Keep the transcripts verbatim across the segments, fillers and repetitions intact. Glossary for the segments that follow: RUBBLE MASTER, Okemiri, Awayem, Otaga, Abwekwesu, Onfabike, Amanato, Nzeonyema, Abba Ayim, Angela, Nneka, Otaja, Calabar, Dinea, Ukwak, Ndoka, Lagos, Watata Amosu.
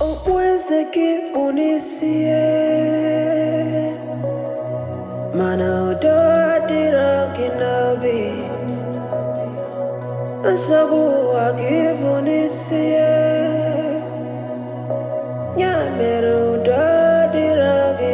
Upwezeki unisie Mana udadira kinabi Nasabu wakifunisie Nyameru udadira kinabi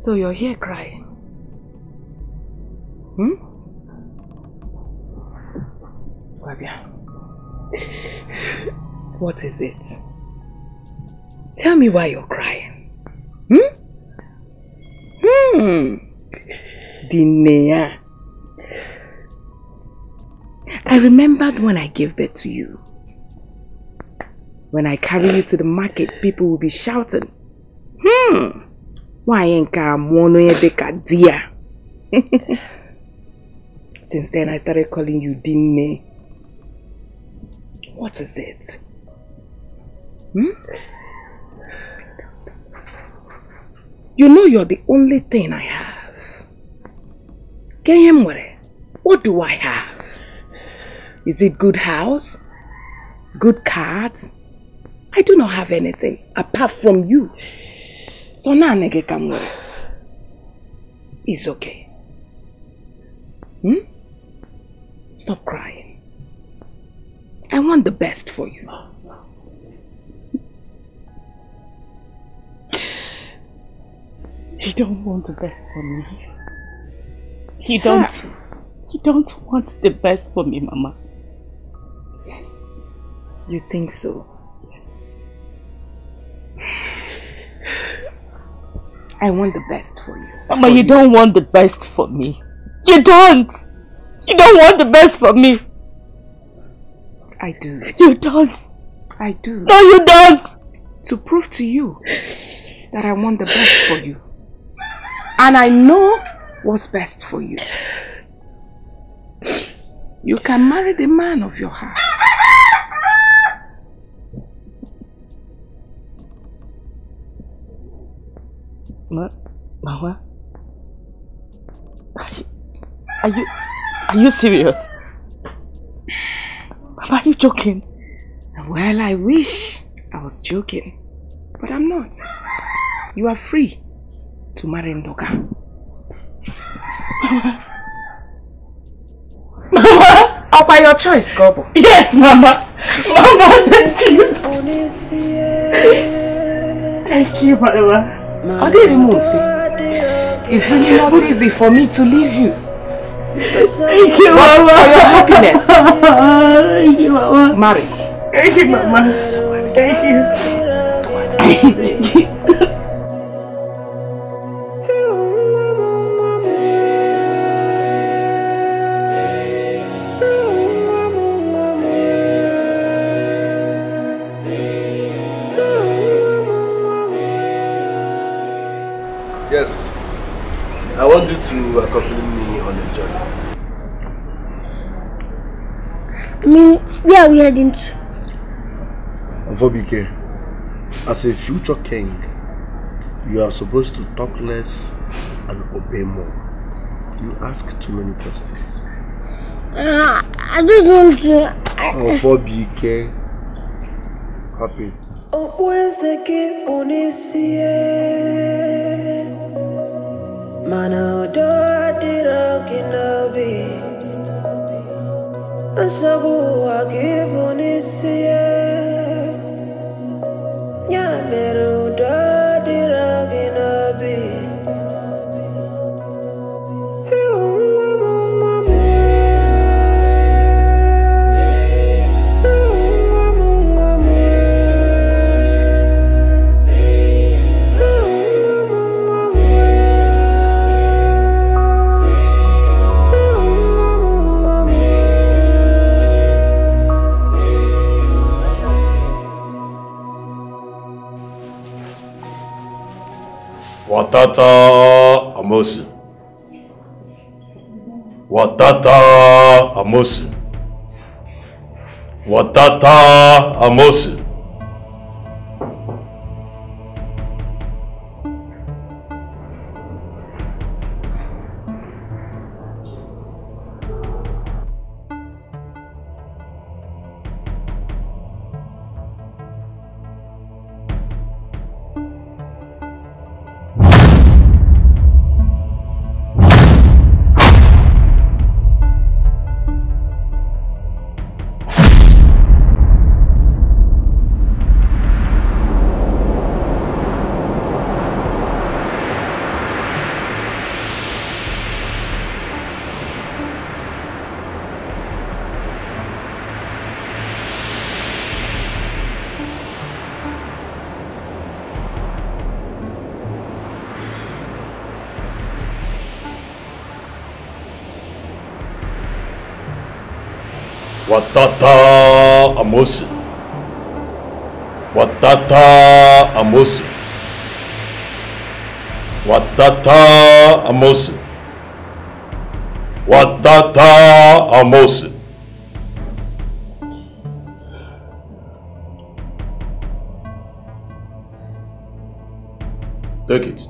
So you're here crying? Hmm? Wabia. What is it? Tell me why you're crying. Hmm? Hmm. Dinea. I remembered when I gave birth to you. When I carry you to the market, people will be shouting. Hmm. Why ain't Nneka dear? Since then I started calling you Dinea. What is it? Hmm? You know you're the only thing I have. Kehemwere, what do I have? Is it good house? Good cards? I do not have anything apart from you. So now Nneka can work. It's okay. Hmm? Stop crying. I want the best for you. You don't want the best for me. You don't. Ha. You don't want the best for me, Mama. Yes. You think so? I want the best for you. Mama, you don't want the best for me. You don't. You don't want the best for me. I do. You don't. I do. No, you don't. to prove to you that I want the best for you. And I know what's best for you. You can marry the man of your heart. Ma, Mama? Are you, are you serious? Mama, are you joking? Well, I wish I was joking, but I'm not. You are free to marry Ndoka. Mama. Mama! Or by your choice, Gobo. Yes, Mama. Mama, thank you. Thank you, Mama. Are they removed? It's really not easy for me to leave you. Thank you, Mama. For your happiness. Thank you, Mama. Marry. Thank you, Mama. Thank you. Thank you. Yes. I want you to accompany me on a journey. Lily, where are we heading to? Onfabike, as a future king, you are supposed to talk less and obey more. You ask too many questions. Uh, I just want to... Onfabike, happy. Asabu akivunisia Nyameru dadiragi nabi Watata Amosu. Watata Amosu. Watata Amosu. Watata Amosu. Watata Amosu. Watata Amosu. Watata Amosu. Take it.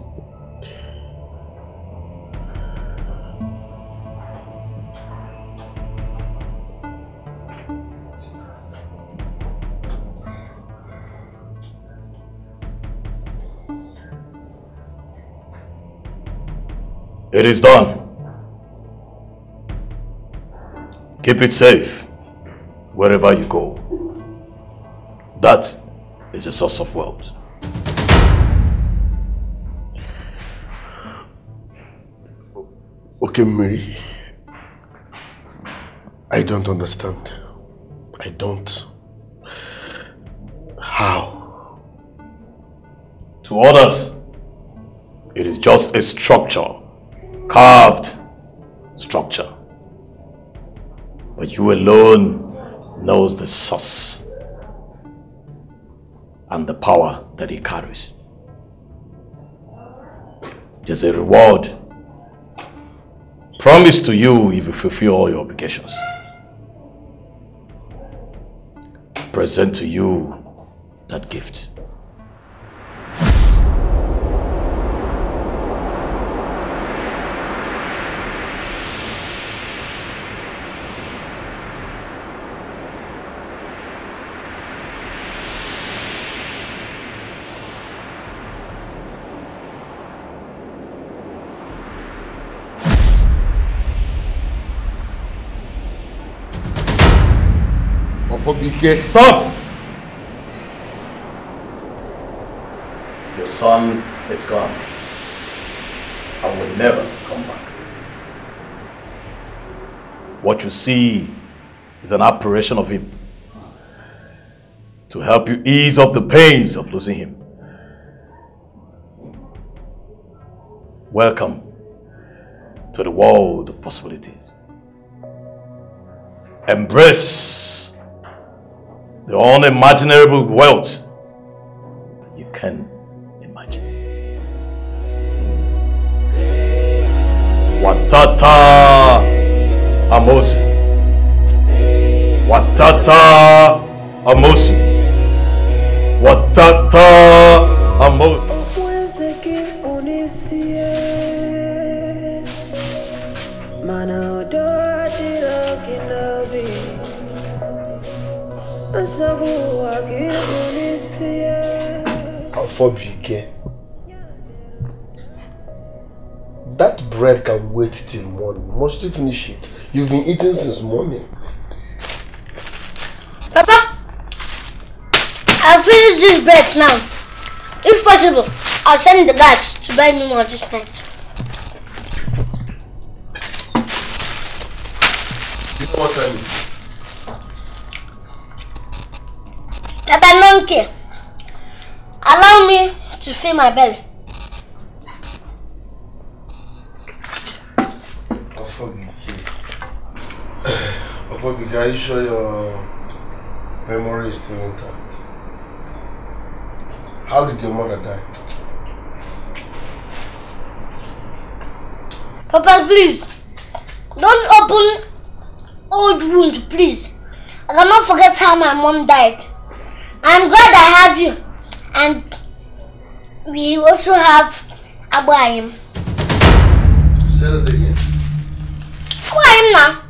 It is done. Keep it safe wherever you go. That is a source of wealth. Okay, Mary. I don't understand. I don't. How? To others, it is just a structure. Carved structure, but you alone knows the source. and the power that he carries. There's a reward promised to you if you fulfill all your obligations. Present to you that gift. Stop! Your son is gone. I will never come back. What you see is an apparition of him to help you ease off the pains of losing him. Welcome to the world of possibilities. Embrace the unimaginable wealth you can imagine. Watata Amosu. Watata Amosu. Watata Amosu. Onfabike, that bread can wait till morning. Must you finish it? You've been eating since morning. Papa, I'll finish this bread now. If possible, I'll send the guards to buy me more this night. You know what I mean? Papa, don't care. Allow me to fill my belly. Onfabike, are you sure your memory is still intact? How did your mother die? Papa, please. Don't open old wounds, please. I cannot forget how my mom died. I'm glad I have you, and we also have Abba Ayim. Say that again. Abba Ayim now.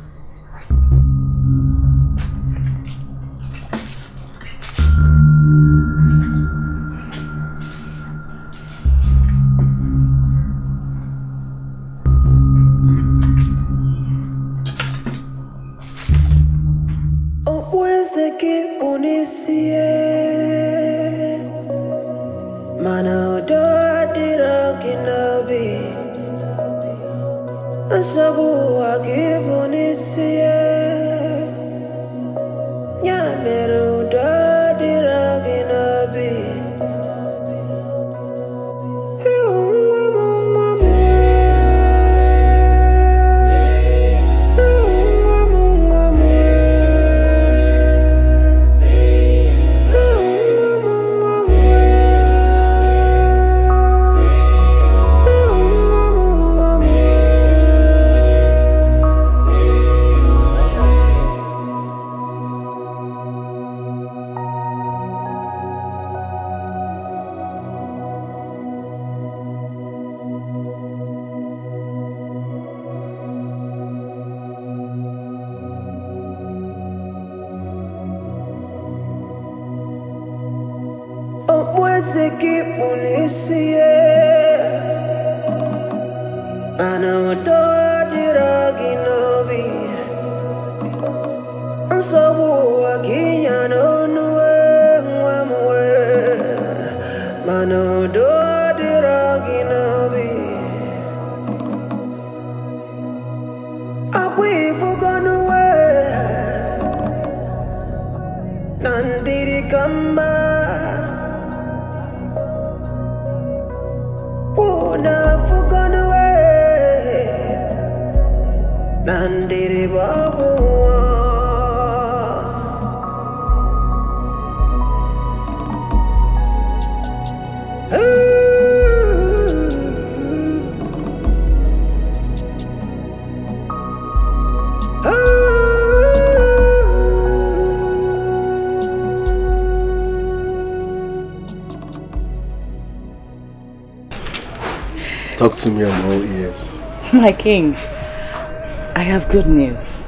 Talk to me, I'm all ears. My king, I have good news.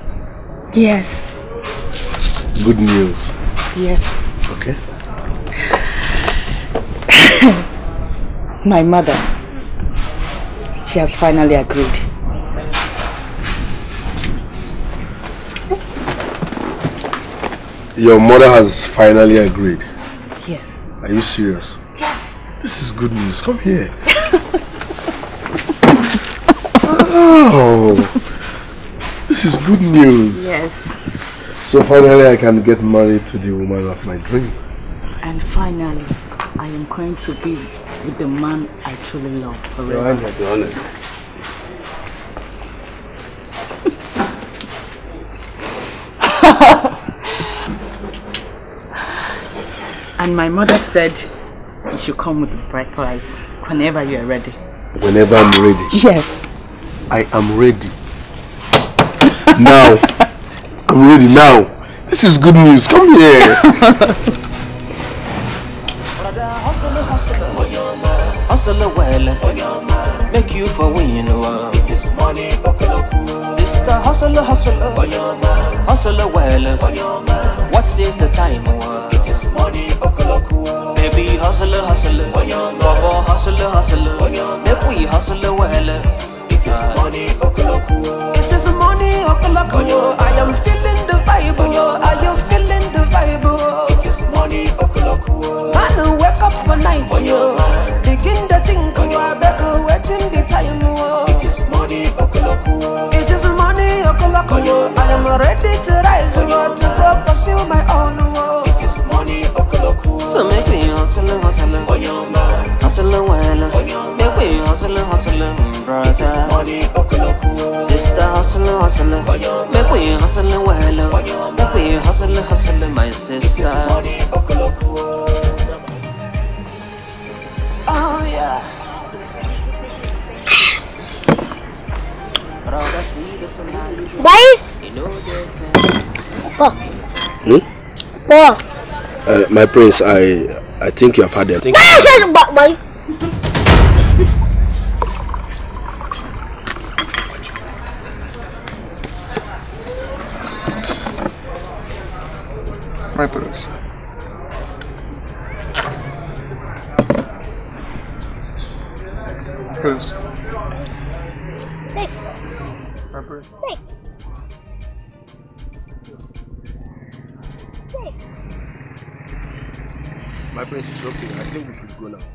Yes. Good news? Yes. Okay. My mother, she has finally agreed. Your mother has finally agreed? Yes. Are you serious? Yes. This is good news. Come here. Oh, this is good news. Yes. So finally I can get married to the woman of my dream. And finally, I am going to be with the man I truly love forever. And my mother said you should come with the bright lights whenever you are ready. Whenever I'm ready? Yes. I am ready. Now. I'm ready now. This is good news. Come here. Make you for win. It is money. Sister, hustle, hustle. Hustle well. What says the time? It is money. Baby, hustle, hustle. Baba, hustle, hustle. Make we hustle well. It is money, okoloku. It is money, okoloku. I am feeling the vibe. I am feeling the vibe. It is money, okoloku. Man, wake up for night. Begin the thing. I better waiting the time. It is money, okoloku. It is money, okoloku. I am ready to rise to go pursue my own. It is money, okoloku. So make me hustle, hustle, hustle well. Make me hustle, hustle. Brother, money, okoloku. Sister, hustle, hustle. Make we hustle well. Make we hustle, hustle, my sister. Money, okoloku. Oh yeah. Bye. Oh. Hmm? Oh. Uh, my prince, I, I think you have had it. Bye. My purse. My purse. Hey. My purse. Hey. Hey. My purse is okay. I think we should go now.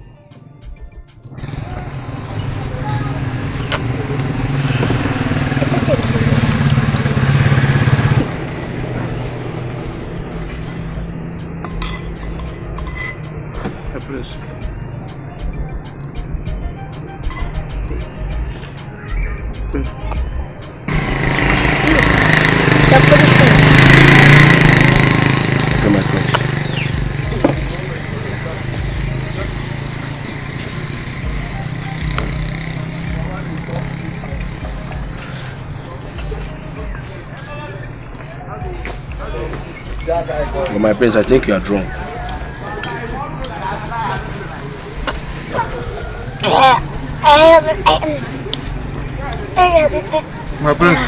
My prince, I think you are drunk. My prince.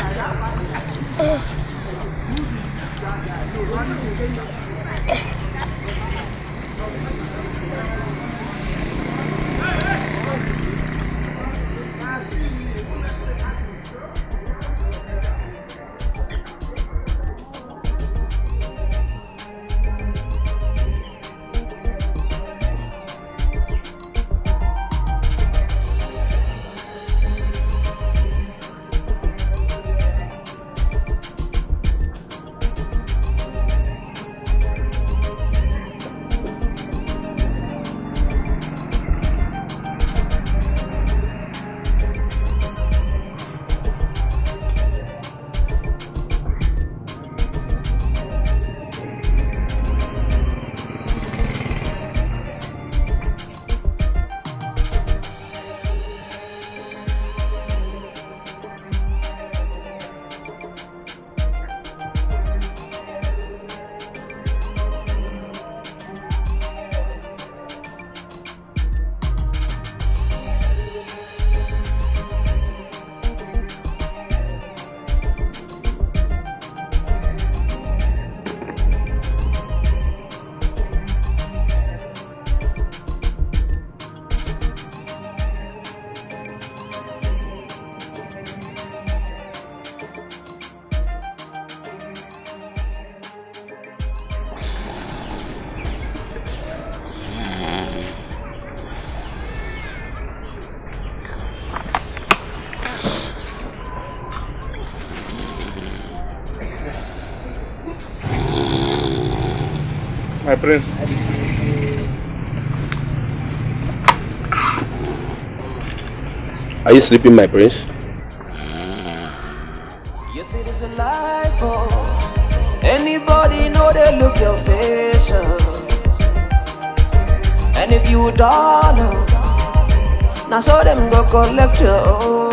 my prince. Are you sleeping, my prince? Yes, it is a life. Oh. Anybody know they look your face. And if you don't know, now so them go collect your own.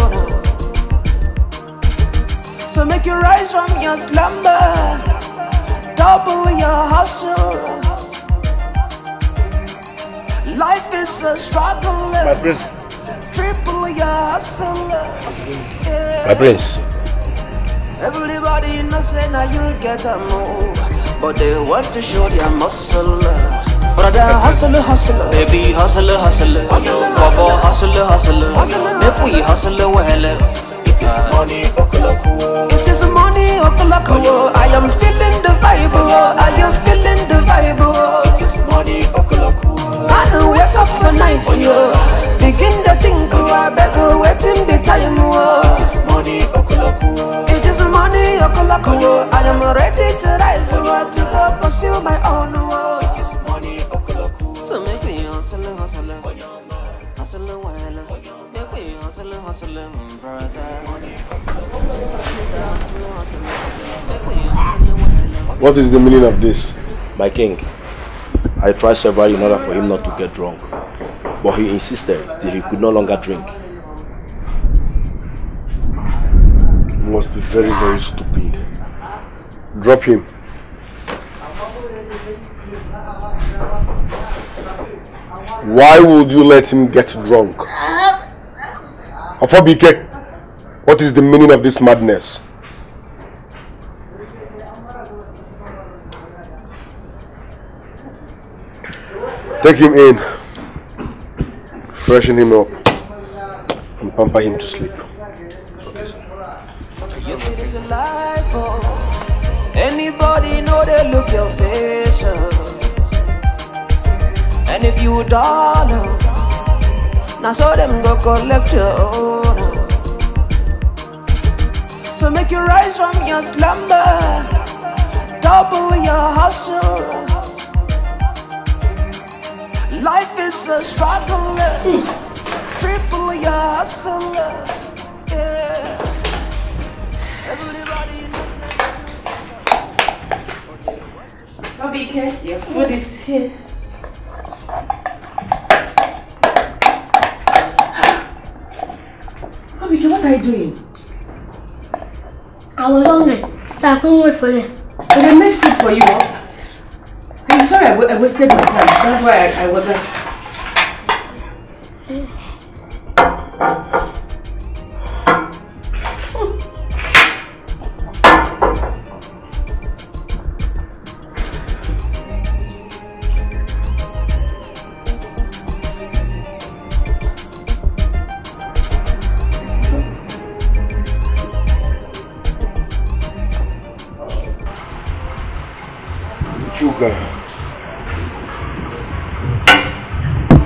So make you rise from your slumber. Double your hustle. Life is a struggle. My prince. Triple your hustle. Yeah. My prince. Everybody in the saying that you get a move, but they want to show their muscle. Brother, hustle, hustle. Baby, hustle, hustle. Papa, hustle, hustle. If we hustle, well, it is money, okoloku. It is money, okoloku. I am feeling the vibe, oh, are you feeling the vibe? Oh? It is money, okoloku. Man, wake up for night, yo. Begin to think, oh, I better wait in the time, oh. It is money, okoloku. It is money, okoloku. Oh, I am ready to rise, oh, to go pursue my own, oh. It is money, okoloku. So make me hustle, hustle, hustle, well. Make me hustle, hustle, brother. What is the meaning of this? My king, I tried several in order for him not to get drunk, but he insisted that he could no longer drink. He must be very, very stupid. Drop him. Why would you let him get drunk? Onfabike, what is the meaning of this madness? Take him in, freshen him up, and pamper him to sleep. Yes, it is a life, oh. Anybody know they look your face. And if you don't know, now so them go collect your own. So make you rise from your slumber, double your hustle. Life is a struggle, mm. Triple your hustle, yeah. Everybody knows. Obike, your food is here. Obike, what are you doing? I was hungry, so I couldn't wait for you. But I made food for you. I'm sorry, I, w I wasted my time. That's why I, I wasn't.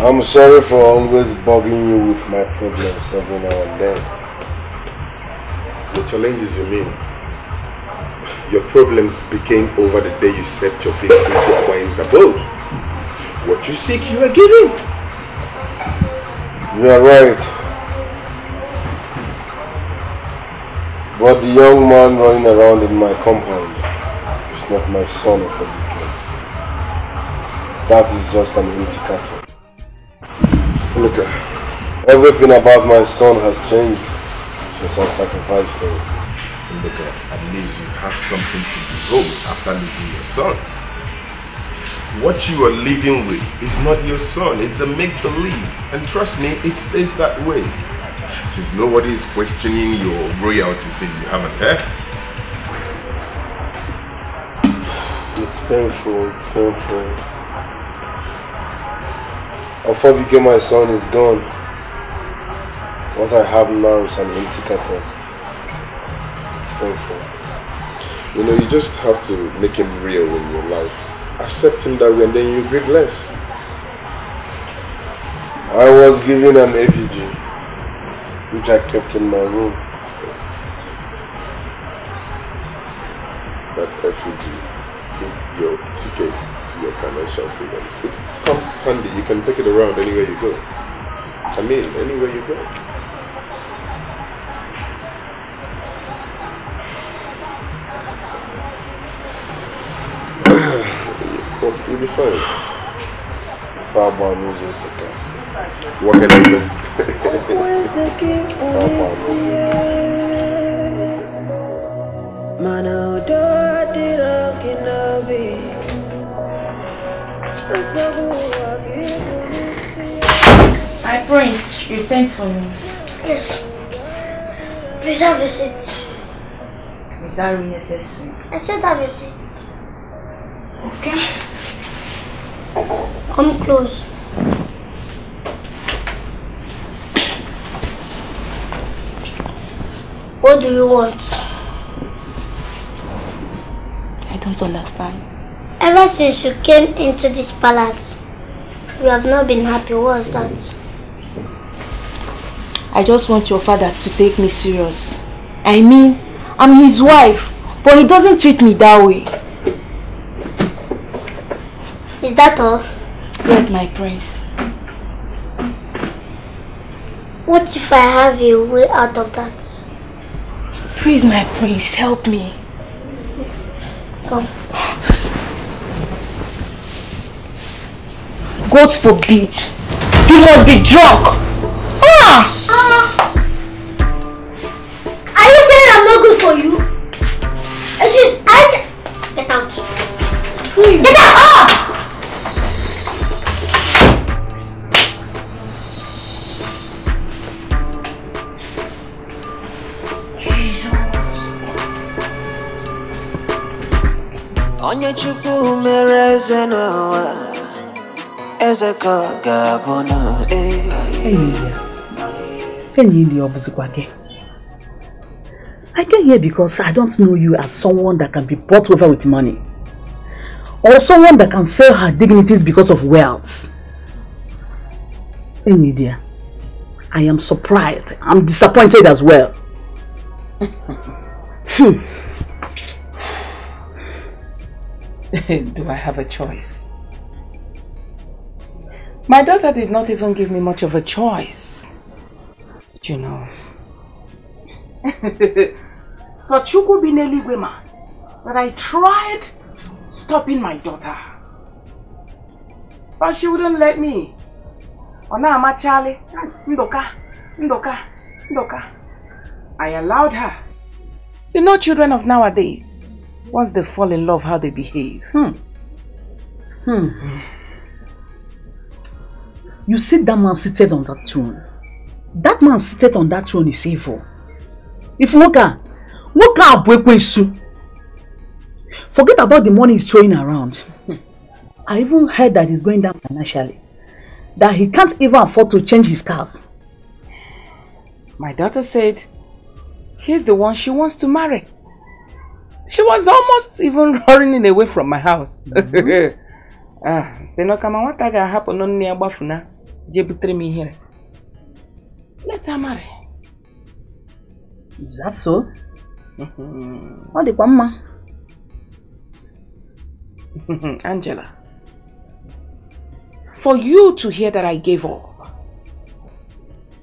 I'm sorry for always bugging you with my problems every now and then. The challenges you mean? Your problems became over the day you stepped your feet into Awayem's abode. What you seek, you are given. You are right. But the young man running around in my compound is not my son of a weekend. That is just an indicator. Look, everything about my son has changed since I sacrificed him. Look, at least you have something to behold after losing your son. What you are living with is not your son, it's a make-believe. And trust me, it stays that way. Since nobody is questioning your royalty, say you haven't heard. It's painful, it's painful. Onfabike, my son, is gone. What I have now is an empty carton. It's painful. You know, you just have to make him real in your life. Accept him that way and then you grieve less. I was given an effigy, which I kept in my room. That effigy is your ticket to your financial freedom. It comes handy. You can take it around anywhere you go. I mean, anywhere you go. You'll be fine. Baba loses the car. What can I do? My prince, you sent for me. Yes. Please have a seat. Is that really necessary? I said have a seat. Okay. Come close. What do you want? I don't understand. Ever since you came into this palace, we have not been happy. What is that? I just want your father to take me serious. I mean, I'm his wife, but he doesn't treat me that way. Is that all? Yes, my prince. What if I have a way out of that? Please, my prince, help me. Come. God forbid. You must be drunk. Ah! Uh, are you saying I'm not good for you? I should. I get out. Please. Get out! Ah! Onye chukwu mere eze n'ụwa, eze ka ọ ga-abụ n'ụwa. I came here because I don't know you as someone that can be bought over with money, or someone that can sell her dignities because of wealth. Enidia, I am surprised. I'm disappointed as well. hmm. Do I have a choice? My daughter did not even give me much of a choice. You know. So Chukwu Bineli Gwema, that I tried stopping my daughter. But she wouldn't let me. Ona Amachale, Ndoka, Ndoka, Ndoka. I allowed her. You know children of nowadays. Once they fall in love, how they behave. Hmm. Hmm. You see that man seated on that throne. That man seated on that throne is evil. If you look at, look at Abwekwesu. Forget about the money he's throwing around. Hmm. I even heard that he's going down financially. That he can't even afford to change his cars. My daughter said, he's the one she wants to marry. She was almost even running away from my house. Ah, say no, come on, Otaga happen on near Bafuna. Je betray me here. Let her marry. Is that so? What the mama? Angela, for you to hear that I gave up,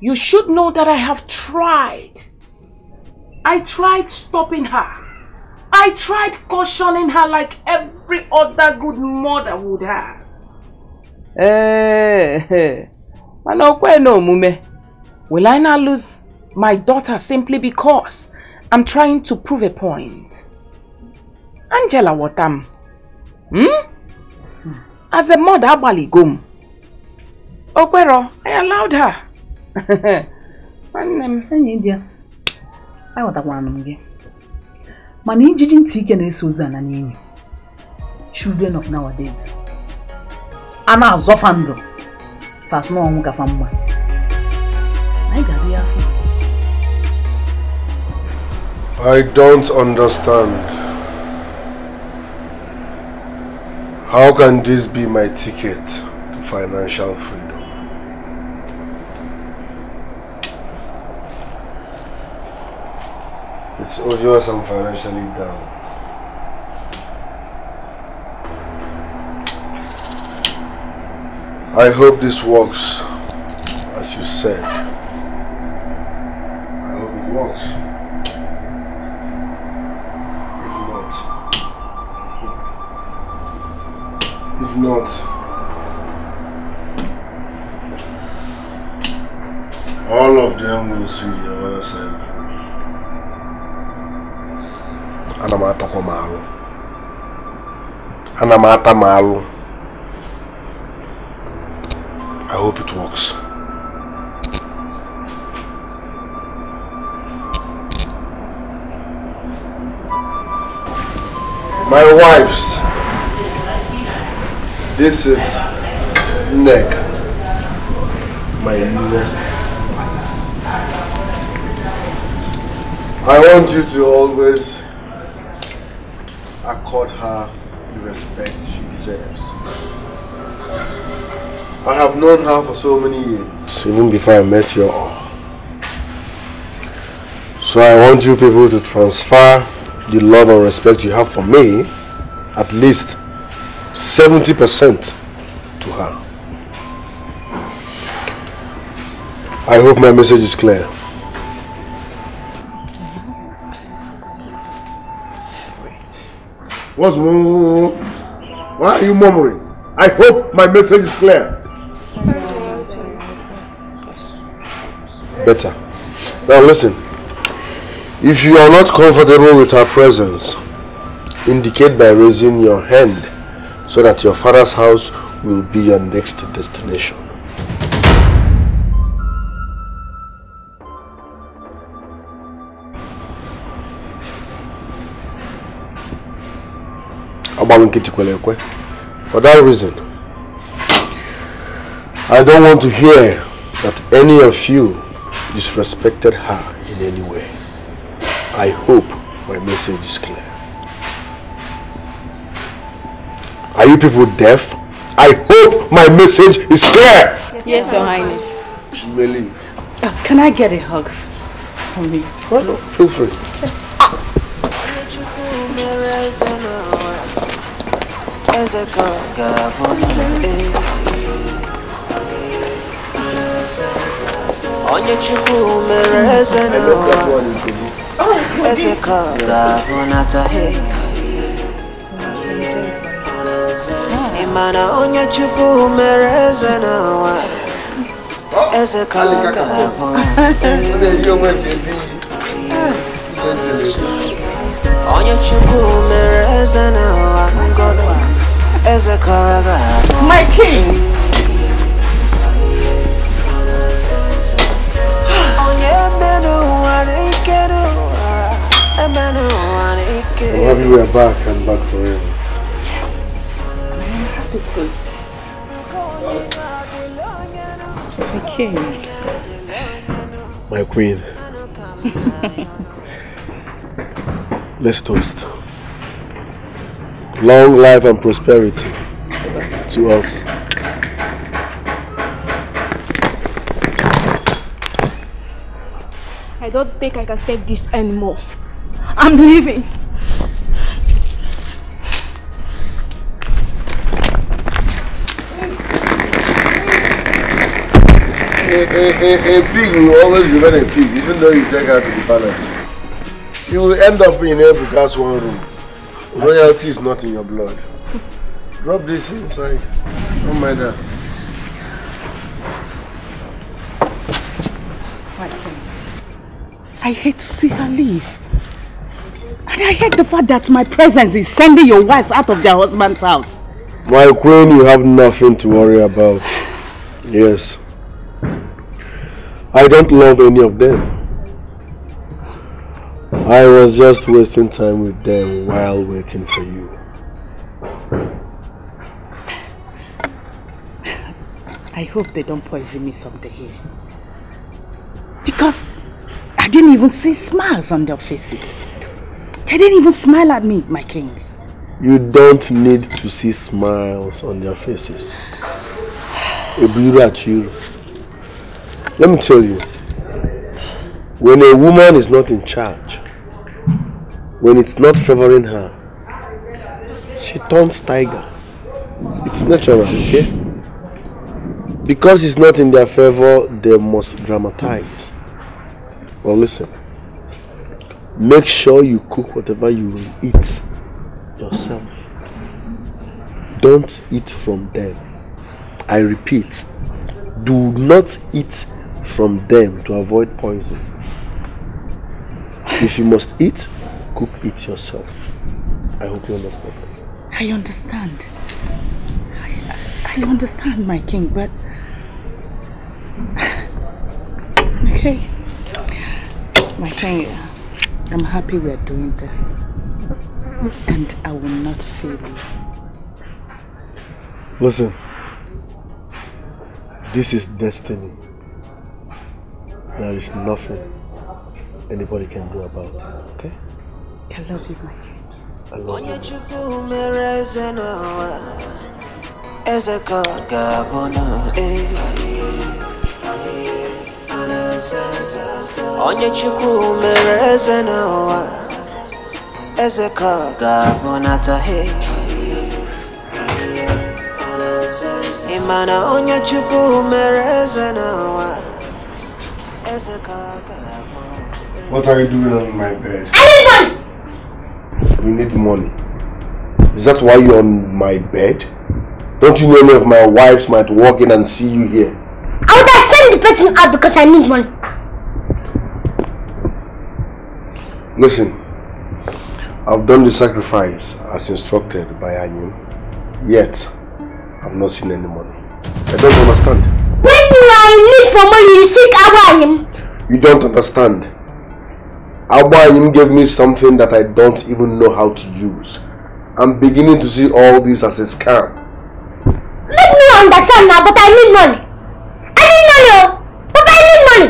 you should know that I have tried. I tried stopping her. I tried cautioning her like every other good mother would have. Eh, will I not lose my daughter simply because I'm trying to prove a point? Angela Watam, hmm? As a mother, Baligum. Okwero, I allowed her. I want to children of nowadays. Ana azofando. Fast no one can find I don't understand. How can this be my ticket to financial freedom? It's obvious I'm financially down. I hope this works as you said. I hope it works. If not, if not, all of them will see the other side of me. Anamata Komaru. Anamata Maru. I hope it works. My wives. This is Nneka, my newest. I want you to always accord her the respect she deserves. I have known her for so many years, even before I met your aunt. So I want you people to transfer the love and respect you have for me, at least seventy percent to her. I hope my message is clear. What's wrong? Why are you murmuring? I hope my message is clear. Better. Now listen. If you are not comfortable with her presence, indicate by raising your hand so that your father's house will be your next destination. For that reason, I don't want to hear that any of you disrespected her in any way. I hope my message is clear. Are you people deaf? I hope my message is clear! Yes, Your Highness. She may leave. Uh, can I get a hug from me? What? No, feel free. Ah. As a god, God, on your chipu, as a god, God, on your chipu, my king! I'm happy we are back and back forever. Yes, I'm happy too. My king. My queen. Let's toast. Long life and prosperity to us. I don't think I can take this anymore. I'm leaving. A, a, a, a pig will always remain a pig, even though you take her to the palace. You will end up in every class one room. Royalty is not in your blood. Drop this inside. Don't mind that. I hate to see her leave. And I hate the fact that my presence is sending your wives out of their husband's house. My queen, you have nothing to worry about. Yes. I don't love any of them. I was just wasting time with them while waiting for you. I hope they don't poison me someday here. Because I didn't even see smiles on their faces. They didn't even smile at me, my king. You don't need to see smiles on their faces. Let me tell you, when a woman is not in charge, when it's not favoring her, she turns tiger. It's natural, okay? Because it's not in their favor, they must dramatize. Well, listen. Make sure you cook whatever you will eat yourself. Don't eat from them. I repeat, do not eat from them to avoid poison. If you must eat, cook it yourself. I hope you understand. I understand. I, I understand, my king, but... Okay. My king, I'm happy we're doing this. And I will not fail you. Listen. This is destiny. There is nothing anybody can do about it, okay? I love you, my king. I love you. What are you doing on my bed? Everybody! We need money. Is that why you're on my bed? Don't you know any of my wives might walk in and see you here? I would have sent the person out because I need money. Listen, I've done the sacrifice as instructed by Ayim, yet I've not seen any money. I don't understand. When you are in need for money, you seek Abba Ayim. You don't understand. Abba Ayim gave me something that I don't even know how to use. I'm beginning to see all this as a scam. Let me understand now, but I need money. I need money, but I need money.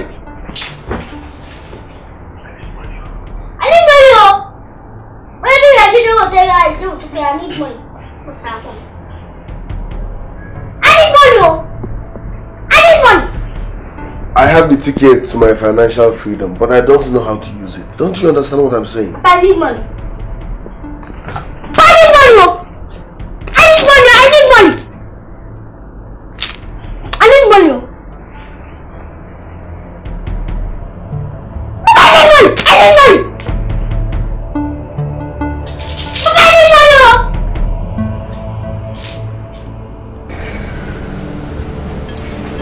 I need money, oh. When I do what I do today, I need money. What's happening? I need money, oh. I need money. I have the ticket to my financial freedom, but I don't know how to use it. Don't you understand what I'm saying? I need money. I need money! I need money! I need money! I need money! I need money! I need money!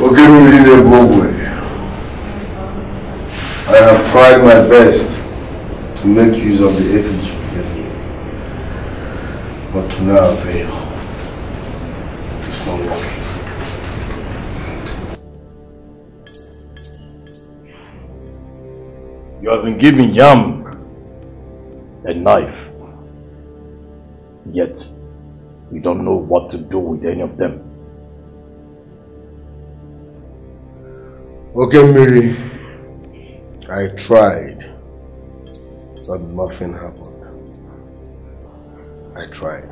I need money! Okay, we need a go away. I have tried my best to make use of the effigy you gave me, but to no avail. It's not working. You have been giving Yam a knife, yet we don't know what to do with any of them. Okay, Miri. I tried, but nothing happened. I tried.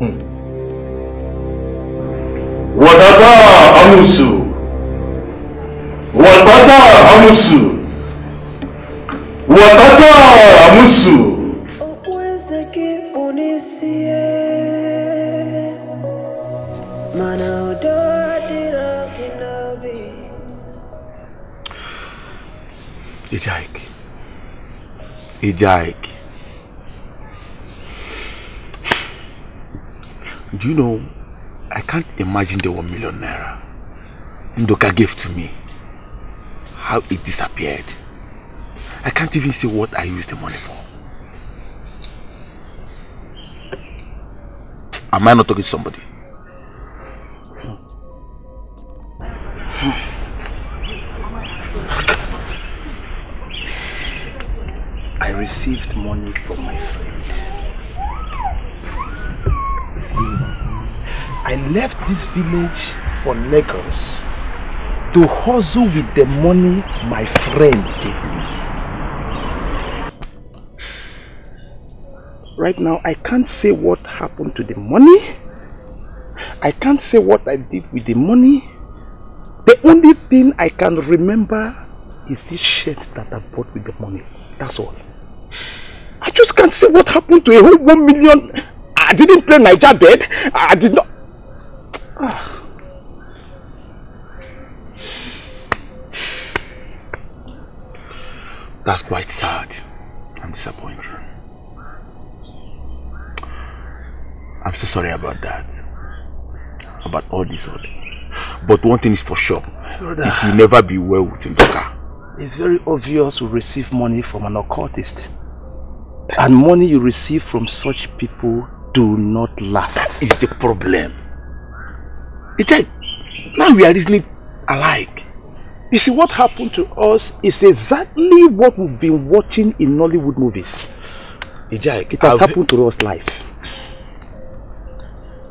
Hmm. Watata Amosu! Watata Amosu! Watata Amosu! Ijaik, Ijaik, do you know, I can't imagine the one million naira Ndoka gave to me, how it disappeared. I can't even say what I used the money for. Am I not talking to somebody? I received money from my friend. I left this village for Lagos to hustle with the money my friend gave me. Right now, I can't say what happened to the money. I can't say what I did with the money. The only thing I can remember is this shirt that I bought with the money. That's all. I just can't say what happened to a whole one million I didn't play Naija bed. I did not. That's quite sad. I'm disappointed. I'm so sorry about that. About all this. All. But one thing is for sure. Brother, it will never be well with Ndoka. It's very obvious we receive money from an occultist. And money you receive from such people do not last. That is the problem. It's like, now we are listening alike. You see, what happened to us is exactly what we've been watching in Nollywood movies. Ijayek, it has I've happened to us live.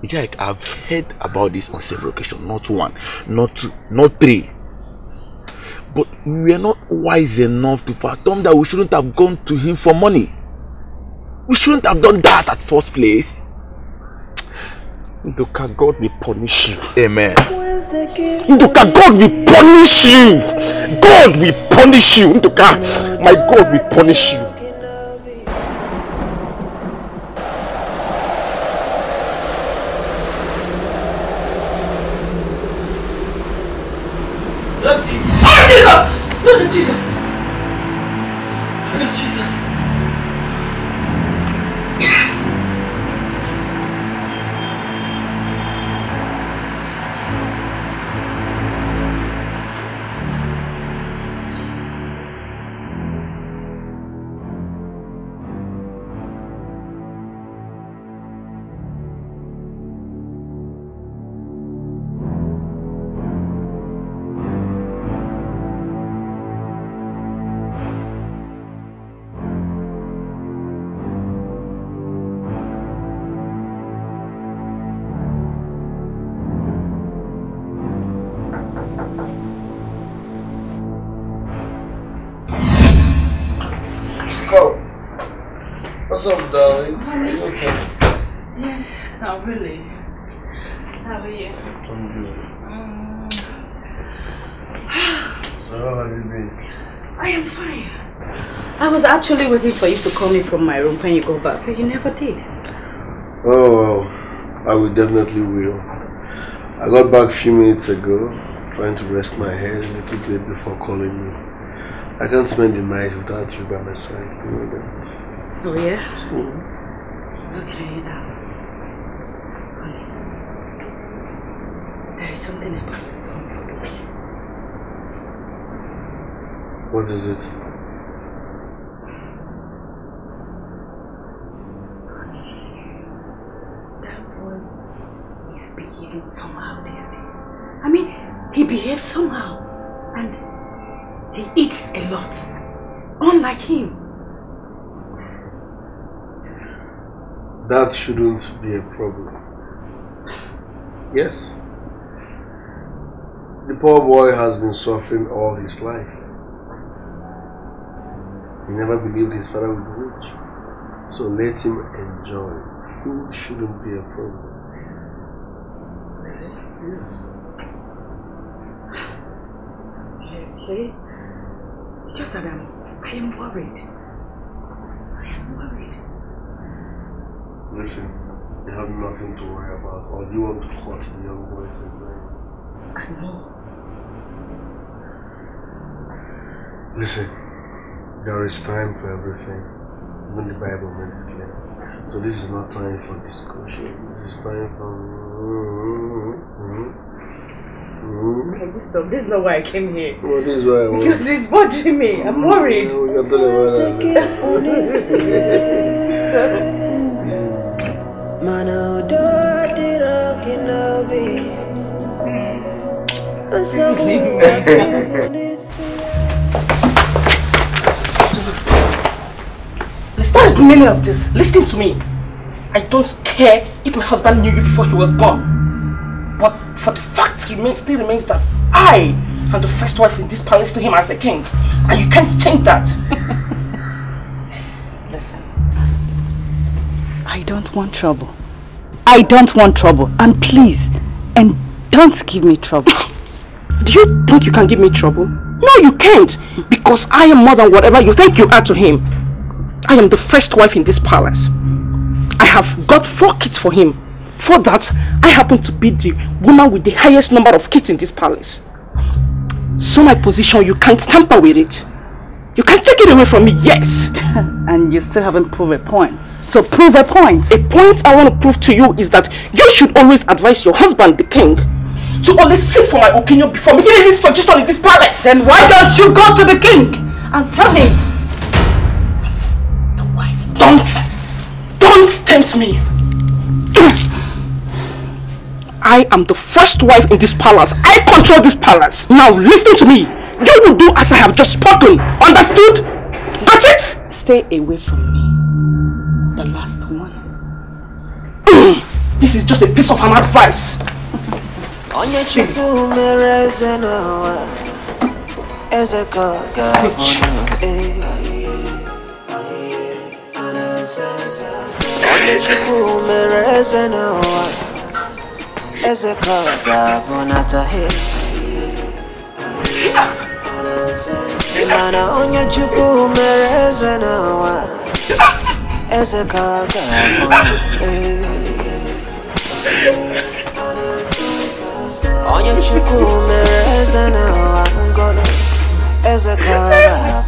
Ijayek, I've heard about this on several occasions. Not one, not two, not three. But we are not wise enough to fathom that we shouldn't have gone to him for money. We shouldn't have done that at first place. Ndoka, God will punish you. Amen. Ndoka, God will punish you. God will punish you. Ndoka, my God will punish you. Actually waiting for you to call me from my room when you go back, but you never did. Oh, I will definitely will. I got back a few minutes ago, trying to rest my head a little bit before calling you. I can't spend the night without you by my side. You know that. Oh yeah. Mm-hmm. Okay. Um, there is something about your song. What is it? Somehow these days. I mean, he behaves somehow and he eats a lot. Unlike him. That shouldn't be a problem. Yes. The poor boy has been suffering all his life. He never believed his father would be rich. So let him enjoy. Food shouldn't be a problem. Yes. Okay, okay. It's just that I'm, I am worried. I am worried. Listen, you have nothing to worry about, or you want to hurt the young boys in mind. I know. Listen, there is time for everything. Even the Bible made it clear. So this is not time for discussion. This is time for... Okay, this, is not, this is not why I came here. Well, this is why I was. Because it's bothering me. I'm worried. No, we can talk about that. What is the meaning of this? Listen to me. I don't care if my husband knew you before he was born. But for the fact remains, still remains that I am the first wife in this palace to him as the king. And you can't change that. Listen. I don't want trouble. I don't want trouble. And please, and don't give me trouble. Do you think you can give me trouble? No, you can't. Because I am more than whatever you think you are to him. I am the first wife in this palace. I have got four kids for him. For that, I happen to be the woman with the highest number of kids in this palace. So my position, you can't tamper with it. You can't take it away from me, yes. And you still haven't proved a point. So prove a point. A point I want to prove to you is that you should always advise your husband, the king, to always seek for my opinion before making any suggestion in this palace. Then why don't you go to the king and tell him? As the wife. Don't, don't tempt me. I am the first wife in this palace. I control this palace. Now listen to me. You will do as I have just spoken. Understood? That's it! Stay away from me. The last one. This is just a piece of an advice. See. Bitch. Mana onye chupu mereze na wa ese kaka onye chupu mereze na wa ngolo ese kaka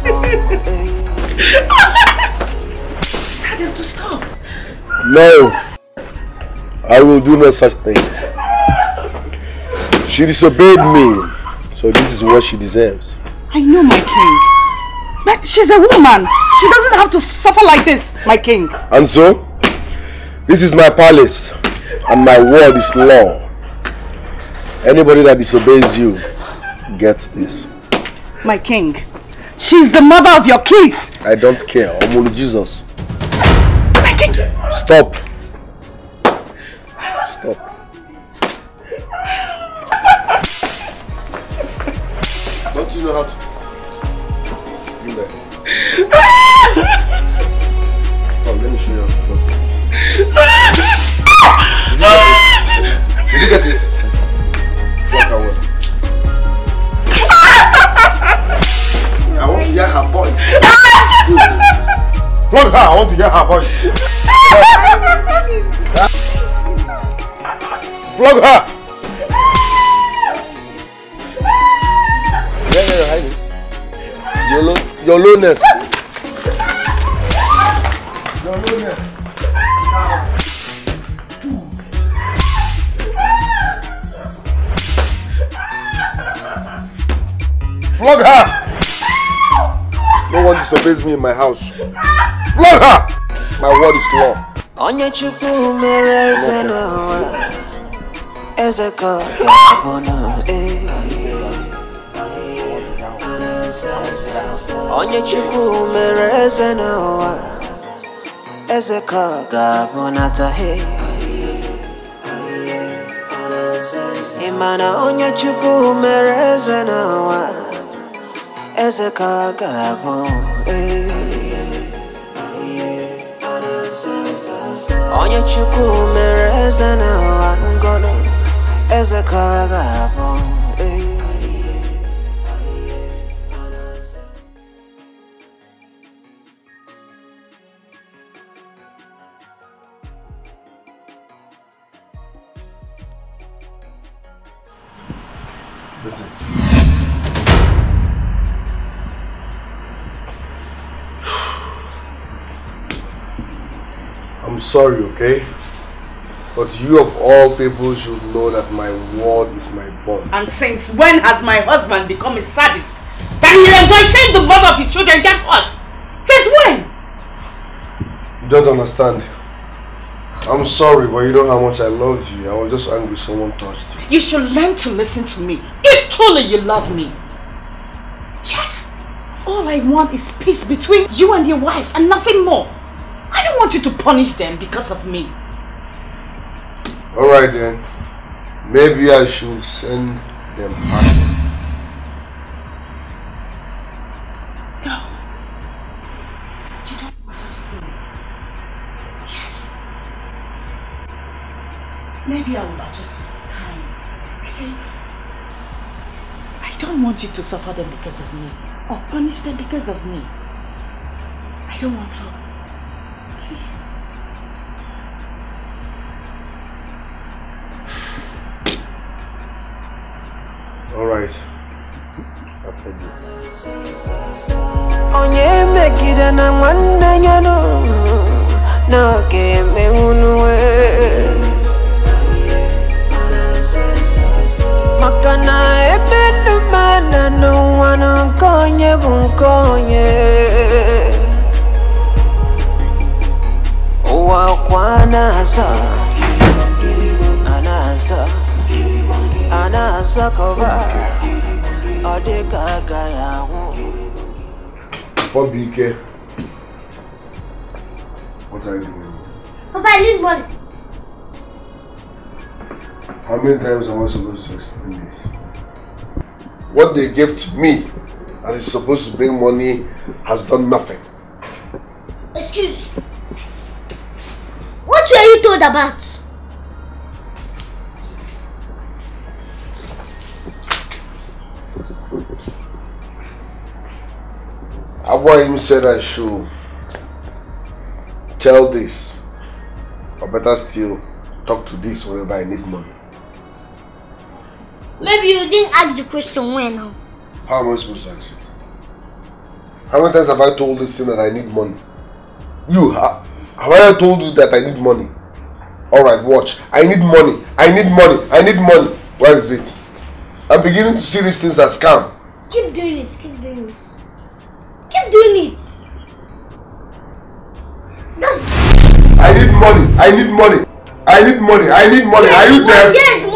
tell him to stop. No, I will do no such thing. She disobeyed me, so this is what she deserves. I know, my king. But she's a woman. She doesn't have to suffer like this, my king. And so, this is my palace, and my word is law. Anybody that disobeys you gets this. My king, she's the mother of your kids. I don't care. Omulu Jesus. My king. Stop. Stop. Don't you know how to? Oh, let me show you how to talk. Did you get it? Fuck away. I want to hear her voice. Plug her, I want to hear her voice. Plug her! Yeah, yeah, your highness. Your, lo your lowness. Your lowness. Flog her! No one disobeys me in my house. Flog her! My word is law. Okay. Onye chuku mereze na wa eze kaga bonata he imana onye chuku mereze na wa eze kaga bon onye chuku mereze na wa ngono eze kaga bon. Listen. I'm sorry, okay? But you of all people should know that my word is my bond. And since when has my husband become a sadist? That he enjoys seeing the mother of his children get hurt? Since when? You don't understand. I'm sorry, but you know how much I love you. I was just angry someone touched you. You should learn to listen to me. If truly you love me. Yes. All I want is peace between you and your wives and nothing more. I don't want you to punish them because of me. Alright then. Maybe I should send them back. No. Maybe I'll not just time, okay? I don't want you to suffer them because of me, or punish them because of me. I don't want hurt, okay? All right. After you. Anasa, anasa, anasa cover. Odeka gaya. Onfabike, what are you doing? Papa, I need money. How many times am I supposed to explain this? What they gave to me, and is supposed to bring money, has done nothing. Excuse me. What were you told about? Abba Ayim said I should tell this, or better still, talk to this whenever I need money. Maybe you didn't ask the question when now. How am I supposed to ask it? How many times have I told this thing that I need money? You have. Have I told you that I need money? Alright, watch. I need money. I need money. I need money. Where is it? I'm beginning to see these things as scam. Keep doing it. Keep doing it. Keep doing it. No. I need money. I need money. I need money. I need money. Yes, are you there? Yes, money.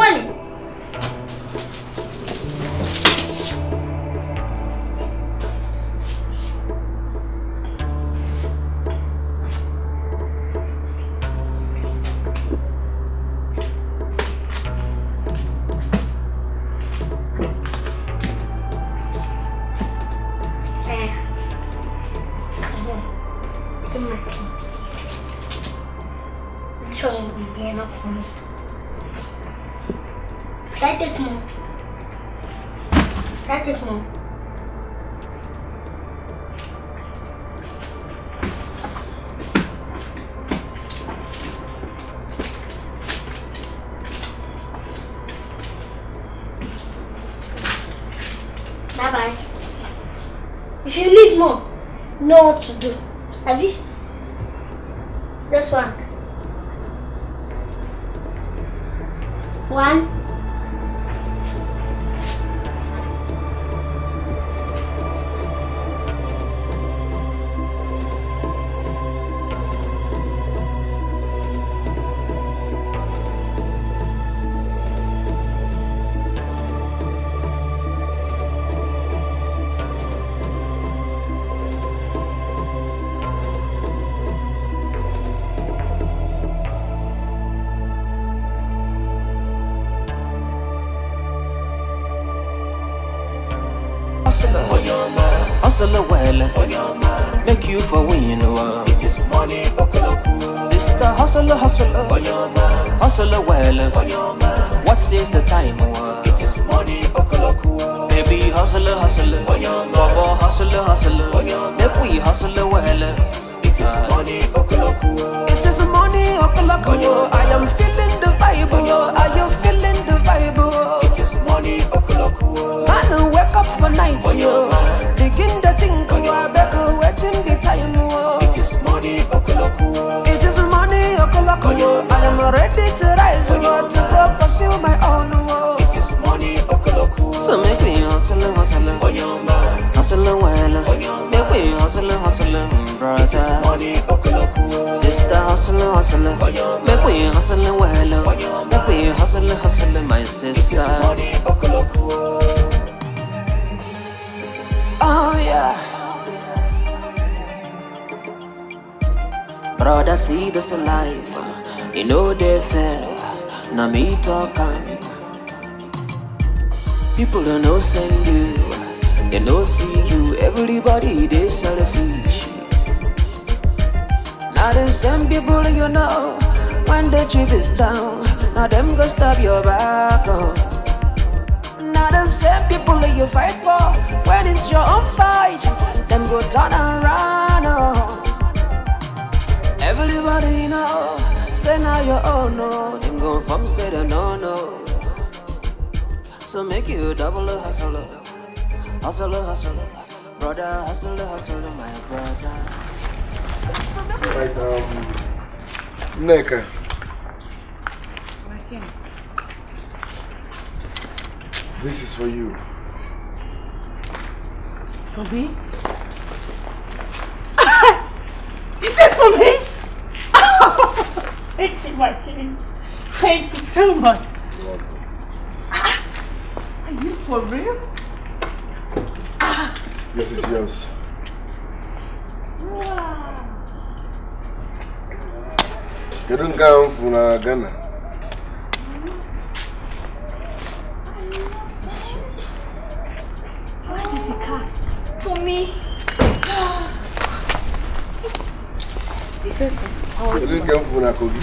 So make you double a hustler, hustler, hustler, brother, hustler, hustler, my brother. Right, um, Nneka. This is for you. For me? Is this for me? Thank you, my king. Thank you so much. You're welcome. Are you for real? This is yours. You don't go from Ghana. For me. This is all you didn't come for Nakogi.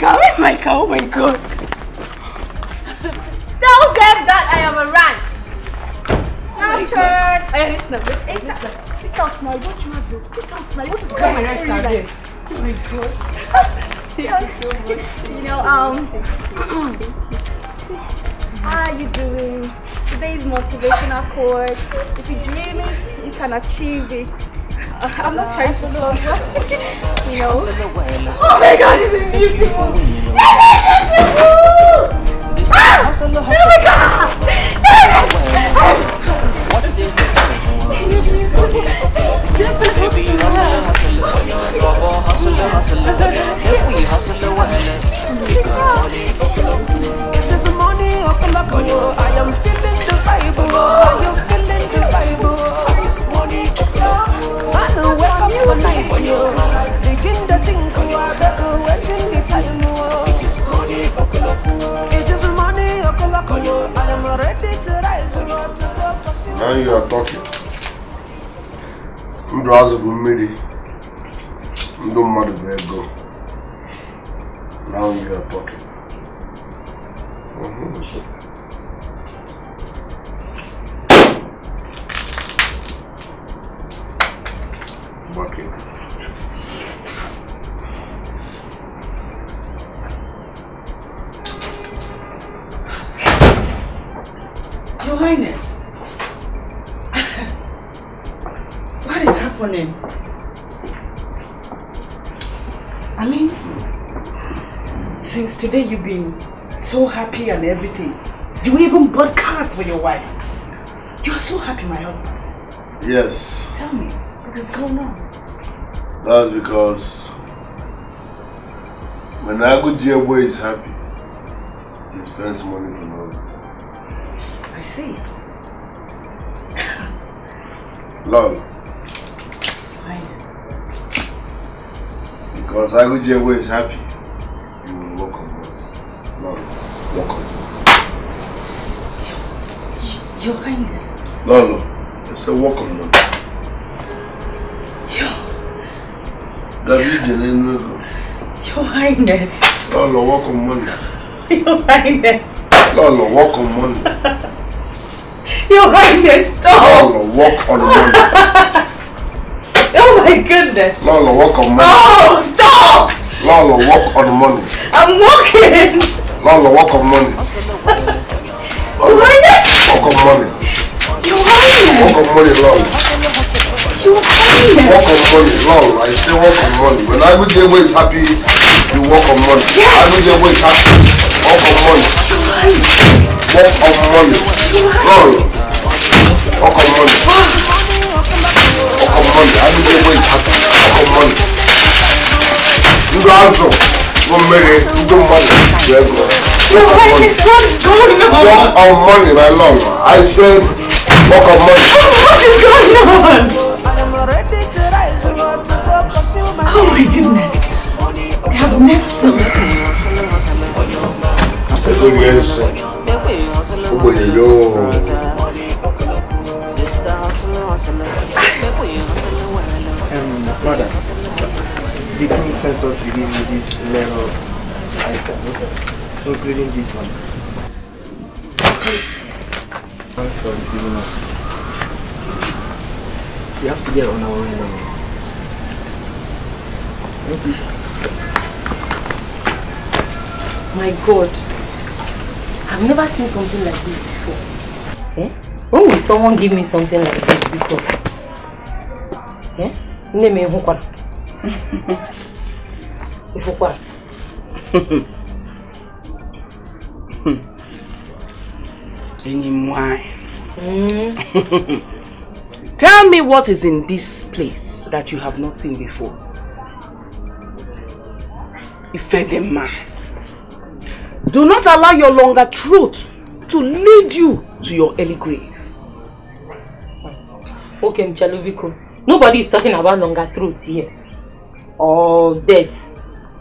Where's my cow? Where's my cow? Oh my god. Tell them that I am a rat. Snapchat! Hey, it's not. It's not. Pick out now. What you have to pick out now. What is going on right now? Oh my god. Thank you so much. You know, um. How are you doing? Today's motivational quote. If you dream it, you can achieve it. I'm not trying to love you. You know. Oh my god, this is beautiful. This is beautiful. Ah! Oh my god! This is the time. Baby, hustle, hustle, bubble, hustle, hustle. If we hustle, it's a money, it is a money, I am feeling the Bible. I am feeling the Bible. It is money, I know wake up for night for you. Begin the thing, you are better waiting the time. It is money, it is money, I am ready to rise on your time. Now you are talking. I'm drowsy, I'm merry. I'm don't matter where I go. Now you are talking. Mm-hmm, so. Back in. Your Highness. Happening? I mean, since today you've been so happy and everything. You even bought cards for your wife. You are so happy, my husband. Yes. Tell me, what is going on? That's because when Agudia boy is happy, he spends money for others. I see. Love. Because I would always happy, you will walk on Lord. Lord, walk on. Your Highness. No, no. I said walk on Lord. Your. David, you know. Your Highness. Lord, no, walk on money. Your Highness. Lord, no, walk on money. Your Highness. No. Lord, no, walk on money. Oh my goodness! Lolo, walk on money. Oh, stop! Lolo, walk on money. I'm walking! Lolo, walk on money. Lolo, walk on money. You're right! Walk on money, Lolo. You're right! Walk on money, Lolo. I say walk on money. When I would get where it's happy, you walk on money. Yes. I would get where it's happy, walk on money. You're right! Walk on money. Lolo, walk on money. Oh. Oh, come on, I need your voice. Come on. You go out, money, walk on money, my love. I said, walk on money. What is going on? Oh my goodness. I have never seen this thing. I said, oh yes. Oh no. Brother. The king sent us to give you this level of item, including this one. Thanks for giving us. We have to get on our way now. Thank you. My God, I've never seen something like this before. Eh? When will someone give me something like this before? Eh? Name me Ukwak. If you what? Tell me what is in this place that you have not seen before. Ifedema. Do not allow your longer truth to lead you to your early grave. Okay, Mchalubiko. Nobody is talking about longer truth here. Or death.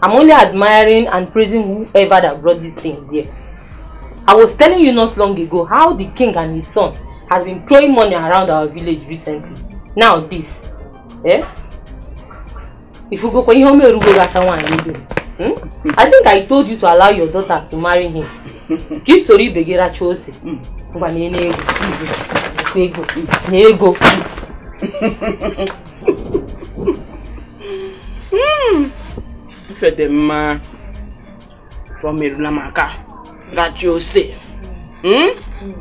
I'm only admiring and praising whoever that brought these things here. I was telling you not long ago how the king and his son has been throwing money around our village recently. Now this. Eh? If you go for him, you go after one. I think I told you to allow your daughter to marry him. Keep sorry, Begera chose. Hmm. Fedema from Irulamaka, that you say. Hmm. Mm.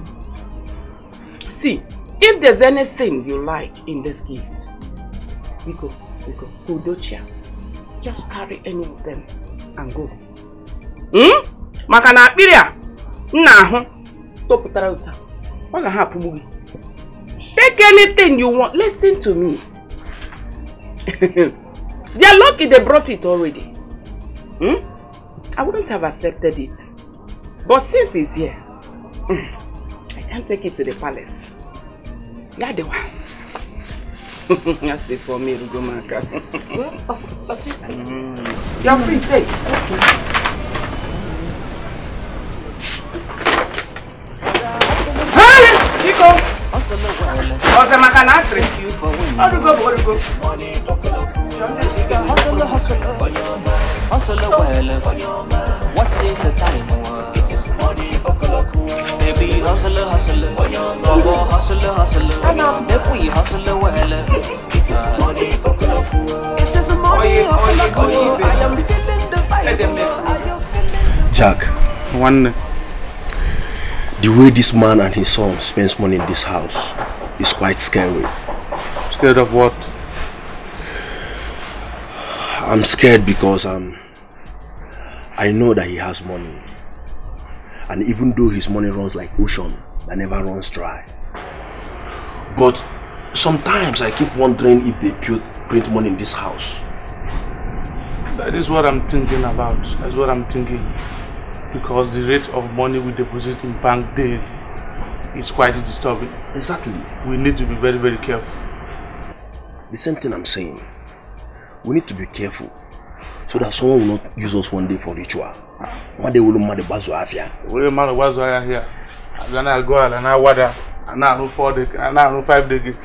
See, if there's anything you like in these gifts, Nico, Nico, Kudocha, just carry any of them and go. Hmm. Makana piria, nah, toputara uta. Oga hapumugi. Take anything you want. Listen to me. They are lucky they brought it already. Hmm? I wouldn't have accepted it. But since it's here, mm, I can't take it to the palace. That's the one. That's it for me, Rugomaka. What do you say? You are free, take. Hurry! Okay. Thank you for winning. What says the time? It is money, baby, hustle, hustle, hustle, hustle. If we hustle, well, it is money, it is money, I am feeling the fire. Jack, one. The way this man and his son spends money in this house is quite scary. Scared of what? I'm scared because um, I know that he has money. And even though his money runs like ocean, that never runs dry. But sometimes I keep wondering if they print money in this house. That is what I'm thinking about. That's what I'm thinking. Because the rate of money we deposit in bank daily is quite disturbing. Exactly. We need to be very, very careful. The same thing I'm saying. We need to be careful so that someone will not use us one day for ritual. One day we will mad the bazoafia. We will mad the bazoafia here. I'm gonna go out and I water and I no four days and I no five days. If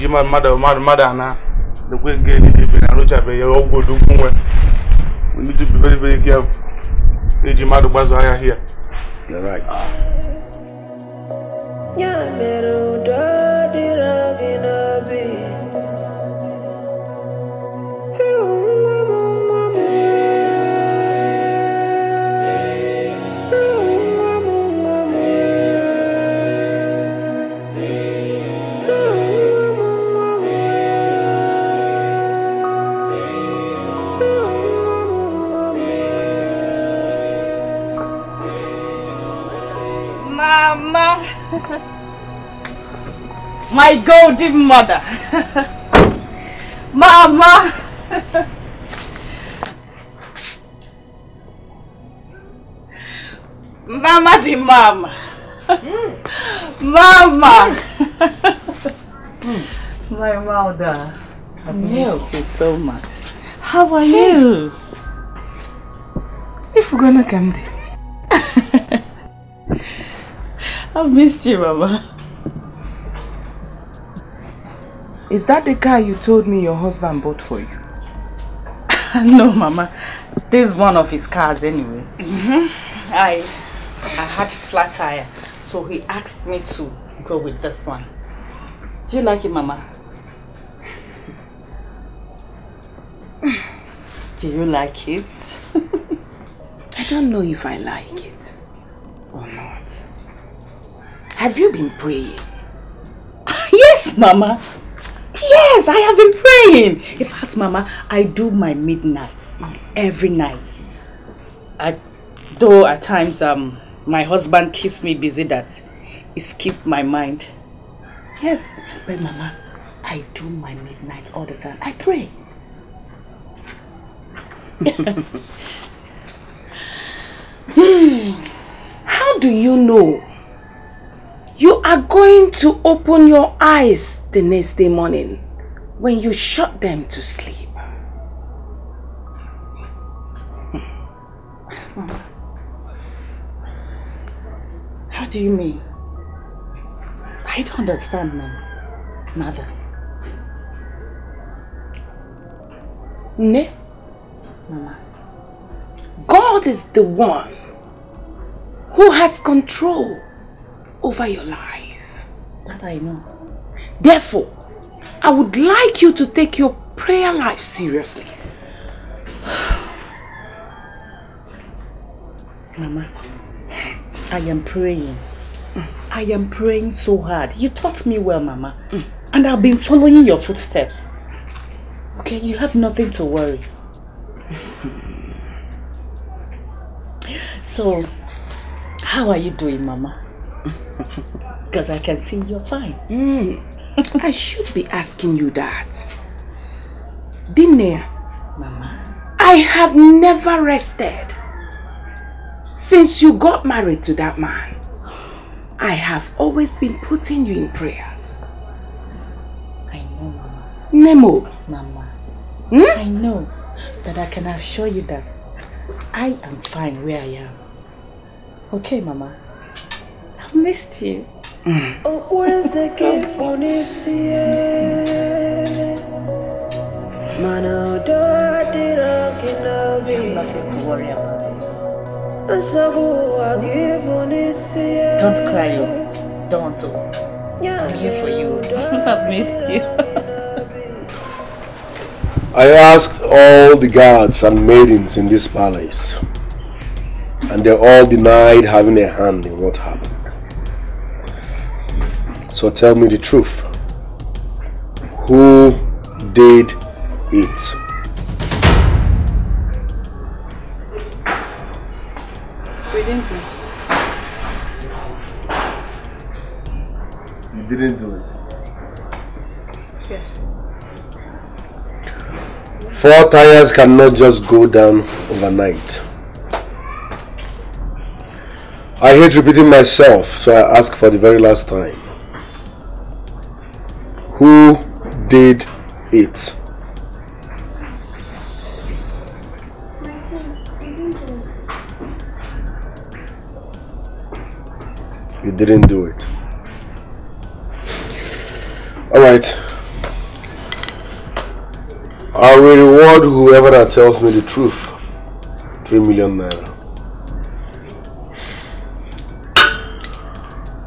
you mother, mother, mother, and I the way get it, I know that we all go do somewhere. We need to be very, very careful. You're right. My golden mother. Mama. Mama the mama. Mm. Mama. Mm. My mother. I miss you so much. How are you? If we're gonna come there. I've missed you, Mama. Is that the car you told me your husband bought for you? No, Mama. This is one of his cars anyway. Mm-hmm. I, I had flat tire, so he asked me to go with this one. Do you like it, Mama? Do you like it? I don't know if I like it or not. Have you been praying? Yes, Mama. Yes, I have been praying. In fact, Mama, I do my midnight every night. I, though at times um, my husband keeps me busy, that it's keep my mind. Yes, but Mama, I do my midnight all the time. I pray. hmm. How do you know you are going to open your eyes the next day morning when you shut them to sleep? How do you mean? I don't understand, Mama. Mother. Ne? Mama. God is the one who has control over your life. That I know. Therefore, I would like you to take your prayer life seriously. Mama, I am praying. Mm. I am praying so hard. You taught me well, Mama. Mm. And I've been following your footsteps. Okay, you have nothing to worry. So, how are you doing, Mama? Because I can see you're fine. Mm. I should be asking you that. Dinea, Mama, I have never rested since you got married to that man. I have always been putting you in prayers. I know, Mama. Nemo. Mama, hmm? I know, but I can assure you that I am fine where I am. Okay, Mama? I missed you. Mm. Don't cry, don't. I'm here for you. I missed you. I asked all the guards and maidens in this palace, and they all denied having a hand in what happened. So tell me the truth. Who did it? We didn't do it. You didn't do it? Yes. Four tires cannot just go down overnight. I hate repeating myself, so I ask for the very last time. Who did it? You didn't do it. All right. I will reward whoever that tells me the truth. Three million naira.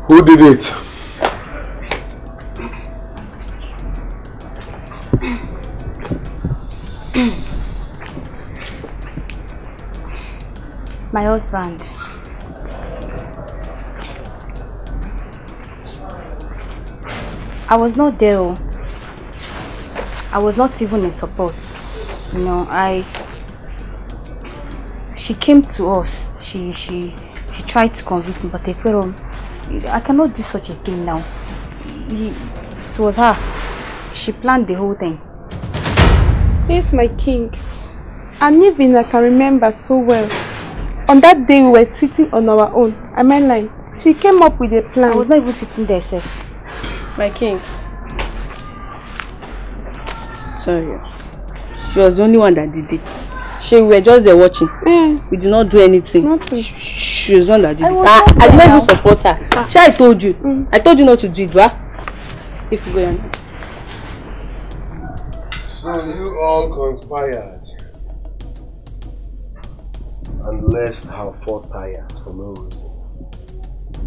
Who did it? My husband. I was not there. I was not even in support. You know, I. She came to us. She she she tried to convince me, but I felt I cannot do such a thing now. It was her. She planned the whole thing. He's my king, and even I can remember so well. On that day we were sitting on our own, I mean like, she came up with a plan. I was not even sitting there, sir. My king. Sorry. She was the only one that did it. She we were just there watching. Mm. We did not do anything. Nothing. She, she was the one that did I it. I, I did not even support her. Ah. She, I told you. Mm. I told you not to do it, right? If you go and... So you all conspired and left her four tires for no reason.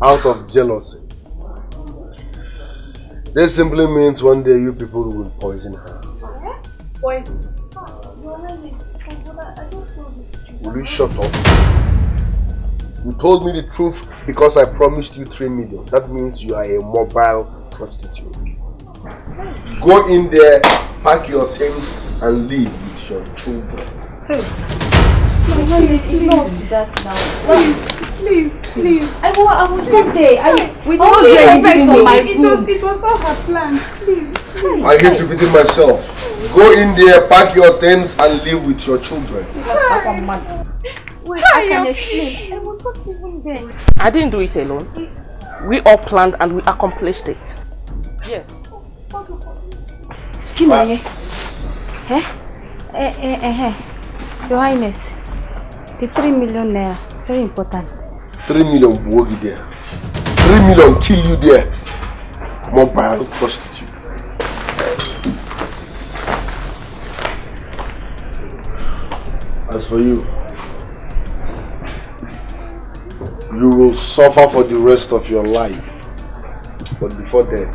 Out of jealousy. This simply means one day you people will poison her. Poison? Will you shut up? You told me the truth because I promised you three million. That means you are a mobile prostitute. Go in there, pack your things, and leave with your children. Hey. No, no, please, not do that now. Please, please, please. I will, I will not say. With all the respect for my food. It was not her plan. Please, please. I hate repeating myself. Go in there, pack your things, and leave with your children. Wait, I can explain. I was not even there. I didn't do it alone. We all planned and we accomplished it. Yes. Kimanye. Eh? Eh, eh, eh, eh. Your Highness, the three million naira, very important. Three million boogie there. Three million kill you there. Mobile prostitute. As for you, you will suffer for the rest of your life. But before then,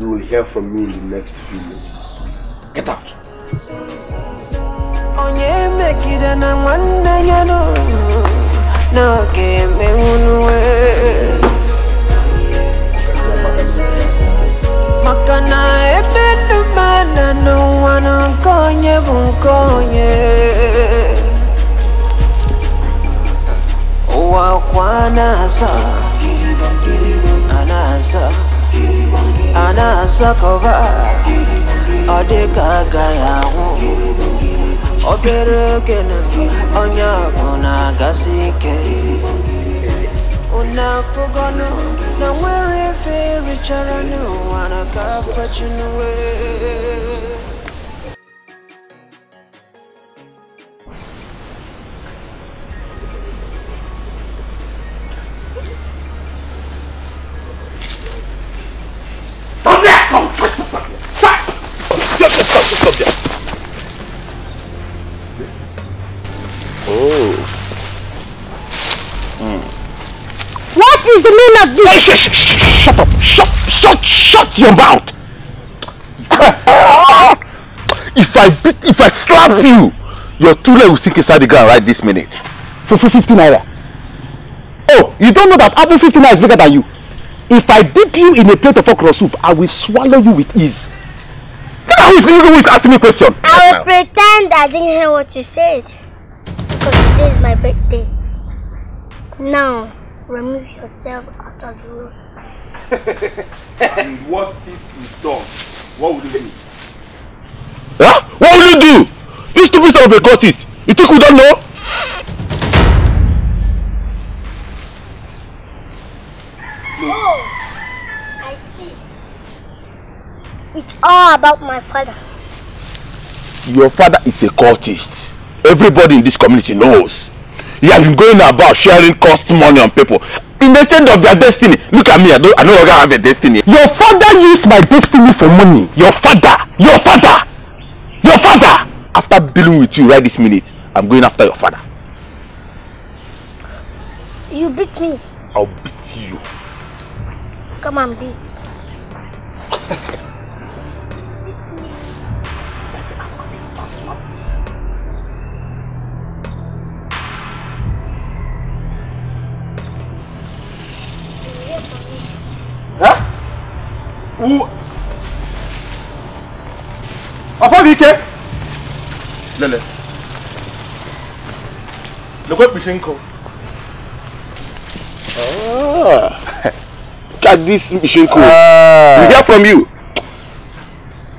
you will hear from me in the next few minutes. Get out! Anasa cover, Odeka Gaya, Oberogan, Onya, Onagasike, Ona Fogono, now where if a richer no one a car fetching away. Hey, sh sh sh shut up! Shut! Shut! Shut your mouth! If I beat, if I slap you, your tule will sink inside the ground right this minute. For fifty naira. Oh, you don't know that every fifty naira is bigger than you. If I dip you in a plate of okra soup, I will swallow you with ease. Look at who is, who is asking me a question. I will pretend I didn't hear what you said because today is my birthday. Now, remove yourself. And what if it's done? What would you do? Huh? What will you do? This stupid son of a got it. You think we don't know? No. Oh, I see. It's all about my father. Your father is a cultist. Everybody in this community knows. He has been going about sharing cost money on people. Instead of their destiny. Look at me, I don't, I no longer have a destiny. Your father used my destiny for money. Your father, your father, your father. After dealing with you right this minute, I'm going after your father. You beat me. I'll beat you. Come and beat. Huh? Who? Onfabike? Lele. Look what we think of. Ah. Look at this machine code. Ah. We hear from you.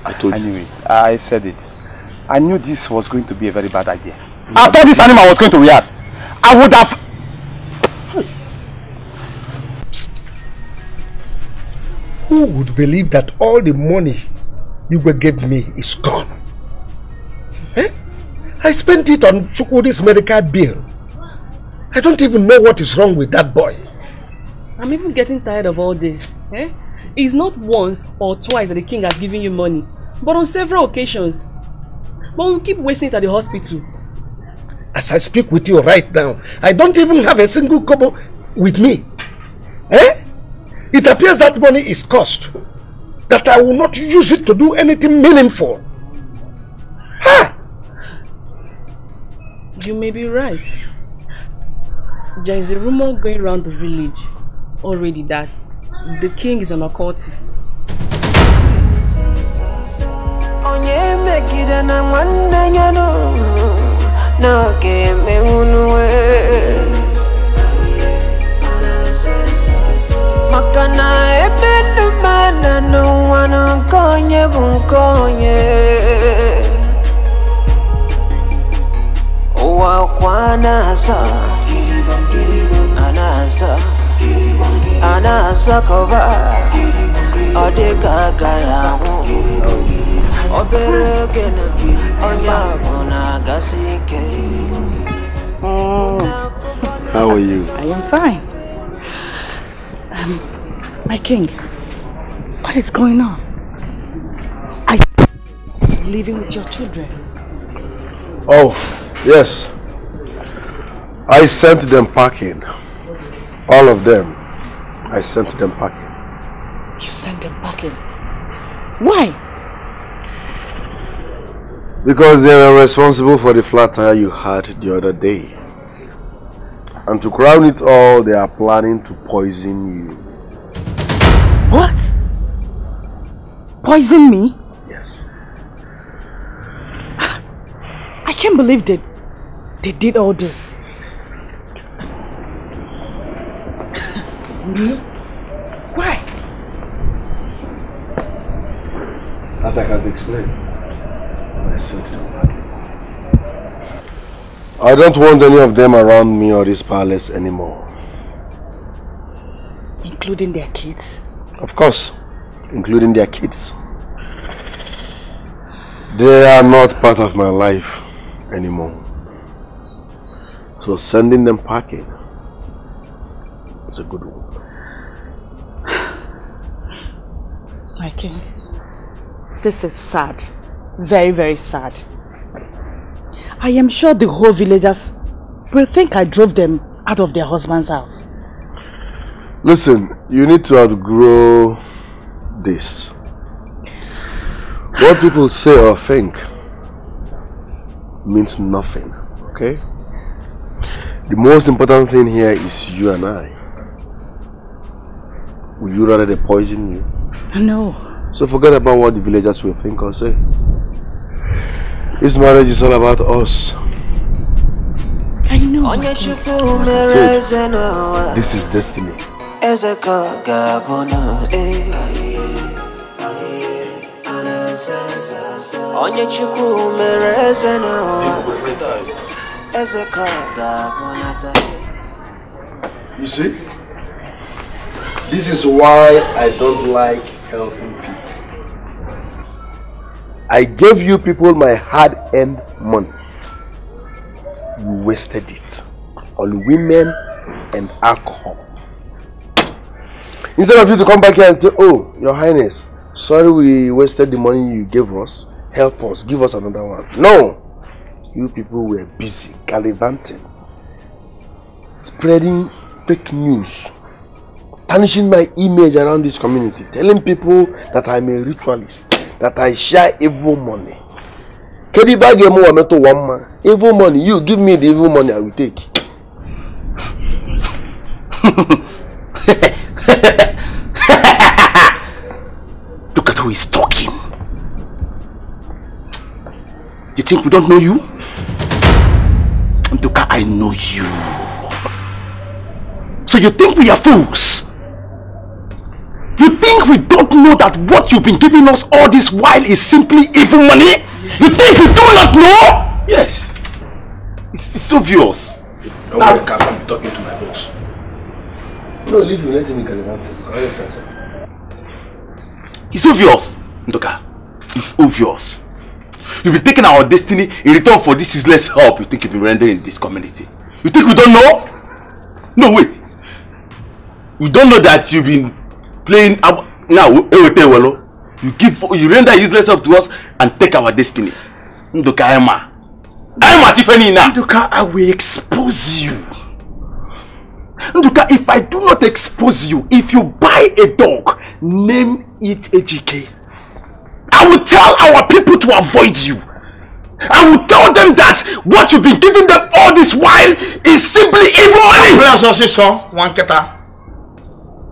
I told you. Anyway, I said it. I knew this was going to be a very bad idea. I thought this animal was going to react. I would have... Who would believe that all the money you gave me is gone? Eh? I spent it on Chukwudi's medical bill. I don't even know what is wrong with that boy. I'm even getting tired of all this. Eh? It's not once or twice that the king has given you money, but on several occasions. But we keep wasting it at the hospital. As I speak with you right now, I don't even have a single kobo with me. Eh? It appears that money is cost. That I will not use it to do anything meaningful. Ha! You may be right. There is a rumor going around the village already that the king is an occultist. Makana ebenu mana no wana konye bunkonye Owa kwana sa Anasa Anasa koba Odeka kaya Obere gena Onyabona gasike How are you? I am fine. Um, my king, what is going on? Are you living with your children? Oh, yes. I sent them packing. All of them. I sent them packing. You sent them packing? Why? Because they were responsible for the flat tire you had the other day. And to crown it all, they are planning to poison you. What? Poison me? Yes. I can't believe they, they did all this. Me? Why? That I can't explain. I sent them back. I don't want any of them around me or this palace anymore. Including their kids? Of course, including their kids. They are not part of my life anymore. So sending them packing is a good one. My king, this is sad. Very, very sad. I am sure the whole villagers will think I drove them out of their husband's house. Listen, you need to outgrow this. What people say or think means nothing, okay? The most important thing here is you and I. Would you rather they poison you? No. So forget about what the villagers will think or say. This marriage is all about us. I know. I said, this is destiny. You see, this is why I don't like helping people. I gave you people my hard-earned money. You wasted it on women and alcohol. Instead of you to come back here and say, oh, your highness, sorry we wasted the money you gave us. Help us, give us another one. No! You people were busy gallivanting, spreading fake news, tarnishing my image around this community, telling people that I'm a ritualist. That I share evil money. Evil money, you give me the evil money, I will take. Look at who is talking. You think we don't know you? Ndoka, I know you. So you think we are fools? You think we don't know that what you've been giving us all this while is simply evil money? Yes. You think we do not know? Yes. It's, it's obvious. Don't worry, Captain, you're talking to my boat. No, leave him, let him in Calabar. It's obvious, Ndoka. It's obvious. You'll be taking our destiny in return for this useless help you think you'll be rendering in this community. You think we don't know? No, wait. We don't know that you've been playing now. You give, you render useless help to us and take our destiny. Ndoka, Emma. I'm at Tiffany now. Ndoka, I will expose you. Ndoka, if I do not expose you, if you buy a dog, name it A G K. I will tell our people to avoid you. I will tell them that what you've been giving them all this while is simply evil money.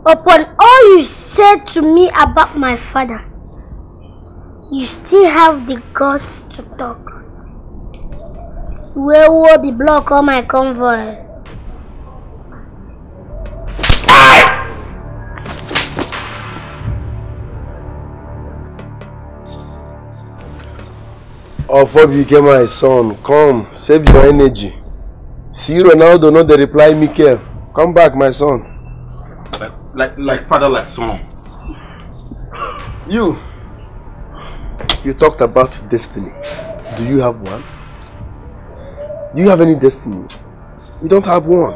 Upon all you said to me about my father, you still have the guts to talk. Where will be block on my convoy? Onfabike, my son, come, save your energy. See Ronaldo, not the reply, Mikel. Come back, my son. Like, like, like father, like son. You, you talked about destiny. Do you have one? Do you have any destiny? You don't have one.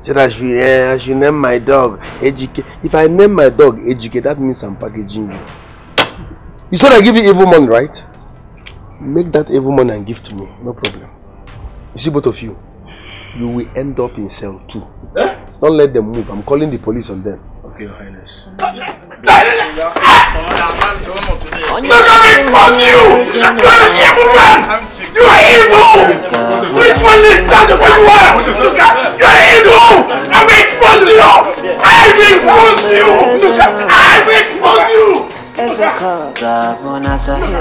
Said I should, eh, I should name my dog A G K. If I name my dog A G K, that means I'm packaging you. You said I give you evil money, right? Make that evil money and give to me, no problem. You see, both of you, you will end up in cell two. Eh? Don't let them move. I'm calling the police on them. Okay, Your Highness. Look at me, fuck you! You are evil! Which one is that the one you are? Look at, you are evil! I will expose you! I will expose you! Look at, I will expose you! Look at, look at, look at, look at, I will expose you! I will expose you! I will expose you!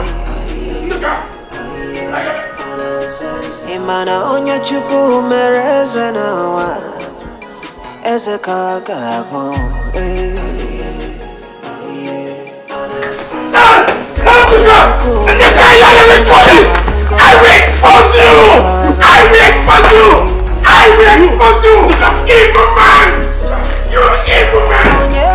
Evil man! You evil man! I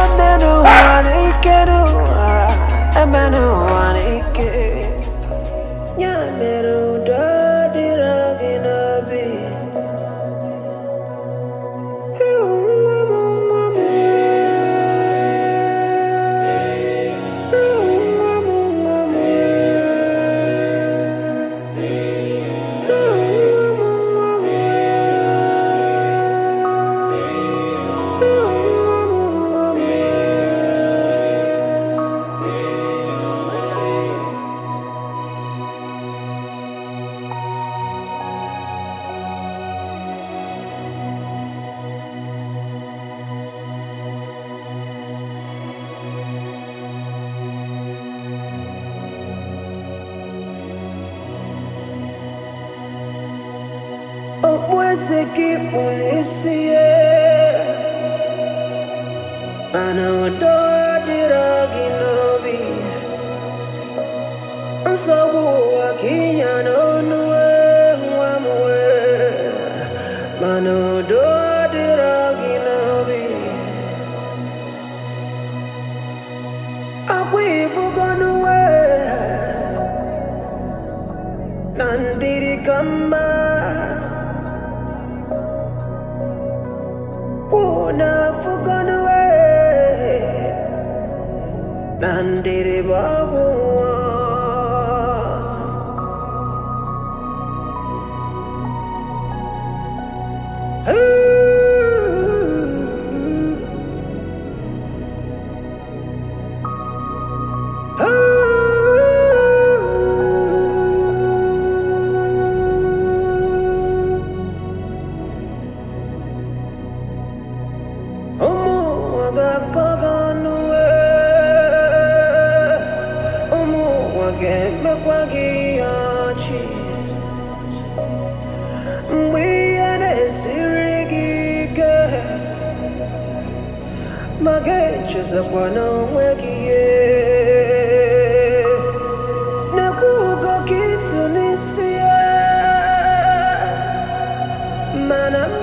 Not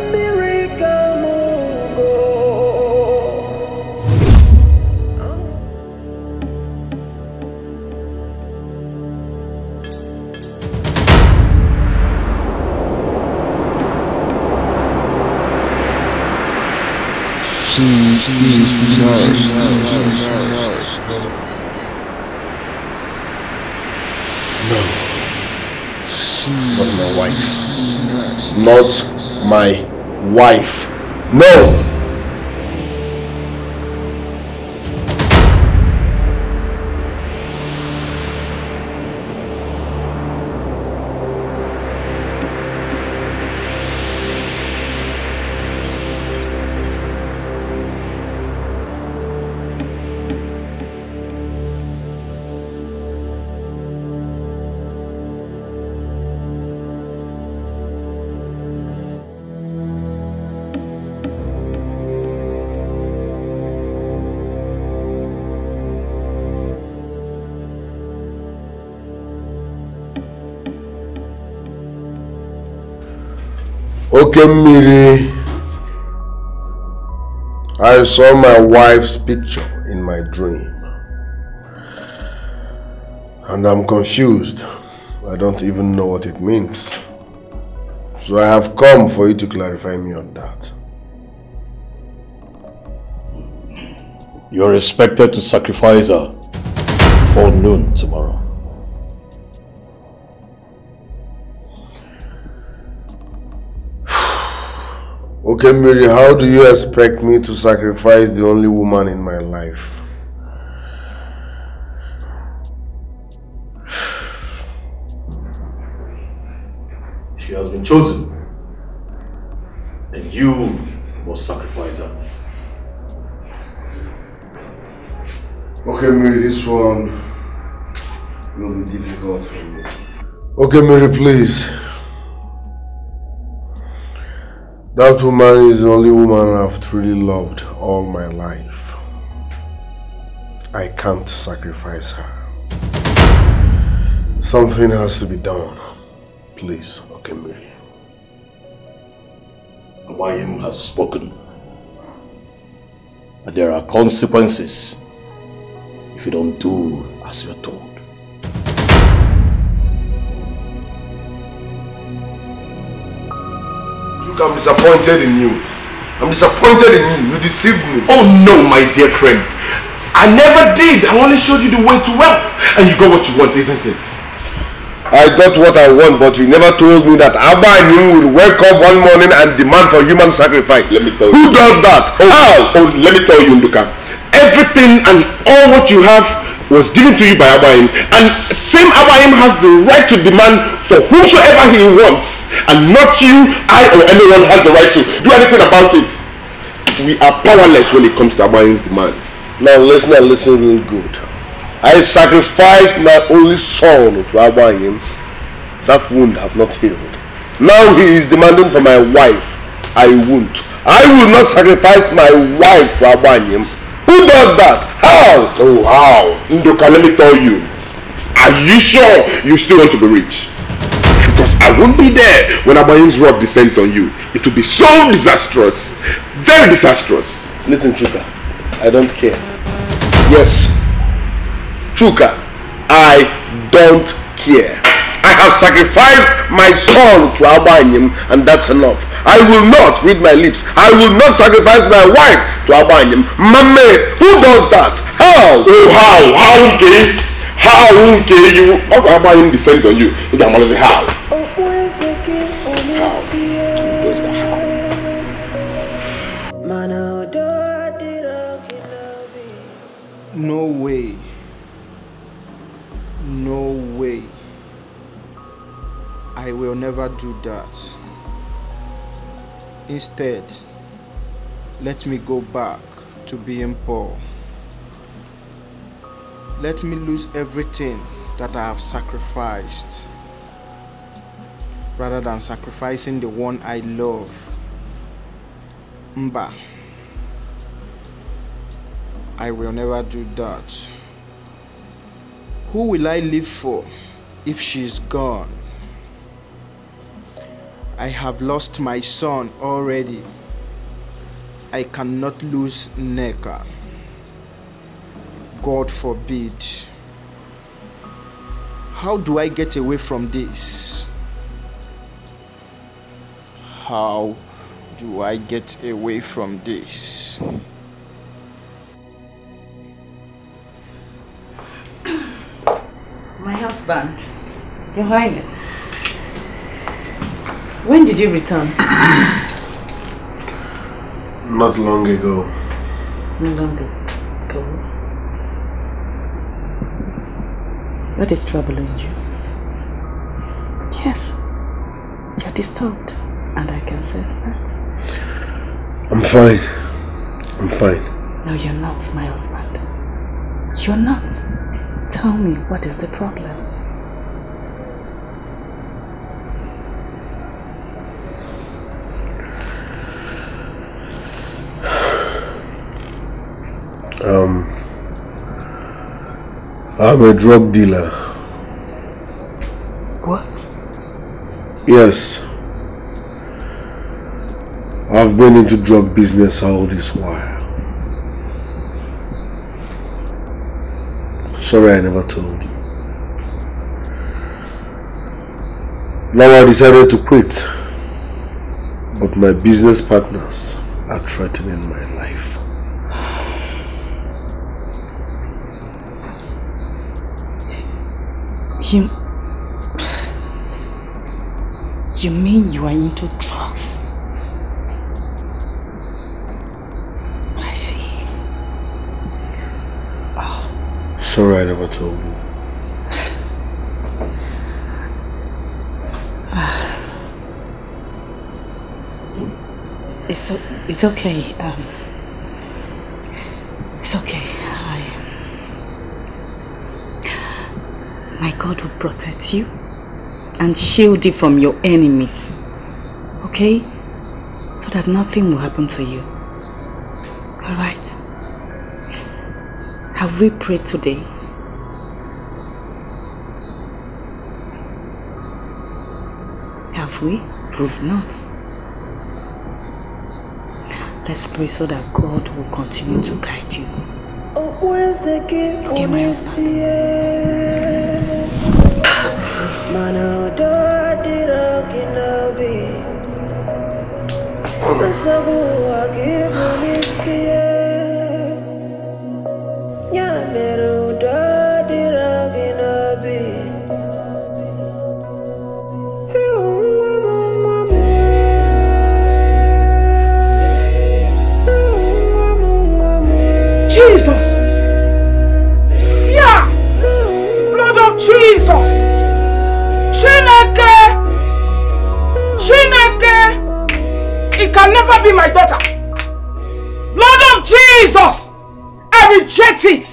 my wife. No! Okemiri, I saw my wife's picture in my dream, and I'm confused. I don't even know what it means. So I have come for you to clarify me on that. You're expected to sacrifice her before noon tomorrow. Okay, Mary, how do you expect me to sacrifice the only woman in my life? She has been chosen, and you must sacrifice her. Okay, Mary, this one will be difficult for me. Okay, Mary, please. That woman is the only woman I've truly loved all my life. I can't sacrifice her. Something has to be done. Please, Okemiri. Awayem has spoken. And there are consequences if you don't do as you're told. I'm disappointed in you. I'm disappointed in you. You deceived me. Oh no, my dear friend. I never did. I only showed you the way to wealth. And you got what you want, isn't it? I got what I want, but you never told me that Abba Ayim would wake up one morning and demand for human sacrifice. Let me tell you. Who does that? Oh, how? Oh, let me tell you, Ndoka. Everything and all what you have was given to you by Abba Ayim. And same Abba Ayim has the right to demand for whomsoever he wants. And not you, I, or anyone has the right to do anything about it. We are powerless when it comes to Abba Ayim's demands. Now listen and listen real good. I sacrificed my only son to Abba Ayim. That wound have not healed. Now he is demanding for my wife. I won't. I will not sacrifice my wife to Abba Ayim. Who does that? How? Oh, how? Ndoka, let me tell you. Are you sure you still want to be rich? Because I won't be there when Abayim's rod descends on you. It will be so disastrous. Very disastrous. Listen, Chuka. I don't care. Yes. Chuka, I don't care. I have sacrificed my son to Abayim, and that's enough. I will not, with my lips, I will not sacrifice my wife to Abayim. Mame, who does that? How? Oh, how? How, okay? How okay you Abayim descends on you? You don't want to say how. How? Who does that how? No way. No way. I will never do that. Instead, let me go back to being poor. Let me lose everything that I have sacrificed, rather than sacrificing the one I love. Mba. I will never do that. Who will I live for if she is gone? I have lost my son already. I cannot lose Nneka. God forbid. How do I get away from this? How do I get away from this? My husband, Your Highness, when did you return? Not long ago. Not long ago. What is troubling you? Yes, you're disturbed, and I can sense that. I'm fine. I'm fine. No, you're not, my husband. You're not. Tell me, what is the problem? Um, I'm a drug dealer. What? Yes. I've been into drug business all this while. Sorry I never told you. Now I decided to quit, but my business partners are threatening my life. You, you mean you are into drugs? I see. Oh. Sorry I never told you. It's, it's okay. Um, it's okay. My God will protect you and shield you from your enemies, okay? So that nothing will happen to you, all right? Have we prayed today? Have we? If not, let's pray so that God will continue to guide you. Okay, my husband. Mana Jesus! Fear! Blood of Jesus! Chineke! Chineke! It can never be my daughter! Lord of Jesus! I reject it!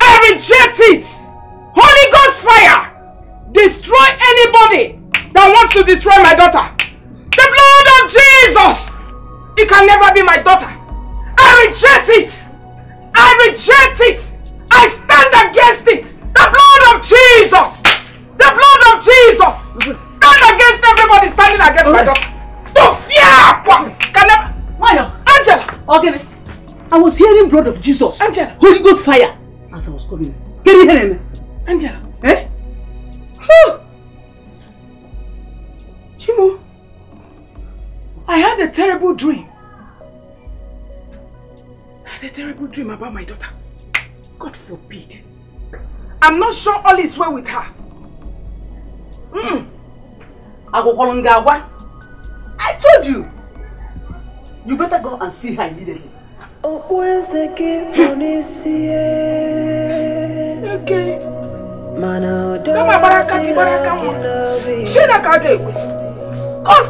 I reject it! Holy Ghost fire! Destroy anybody that wants to destroy my daughter! The blood of Jesus! It can never be my daughter! I reject it! I reject it! I stand against it! The blood of Jesus! The blood of Jesus! Stand against everybody standing against okay. my daughter. Don't fear! Can never... Why? Angela! Okay. I was hearing blood of Jesus. Angela! Holy Ghost fire! As I was coming. Can you hear me? Angela! Eh? Whew. Chimo! I had a terrible dream. I had a terrible dream about my daughter. God forbid. I'm not sure all is well with her. Mm. I told you. You better go and see her immediately. Okay. God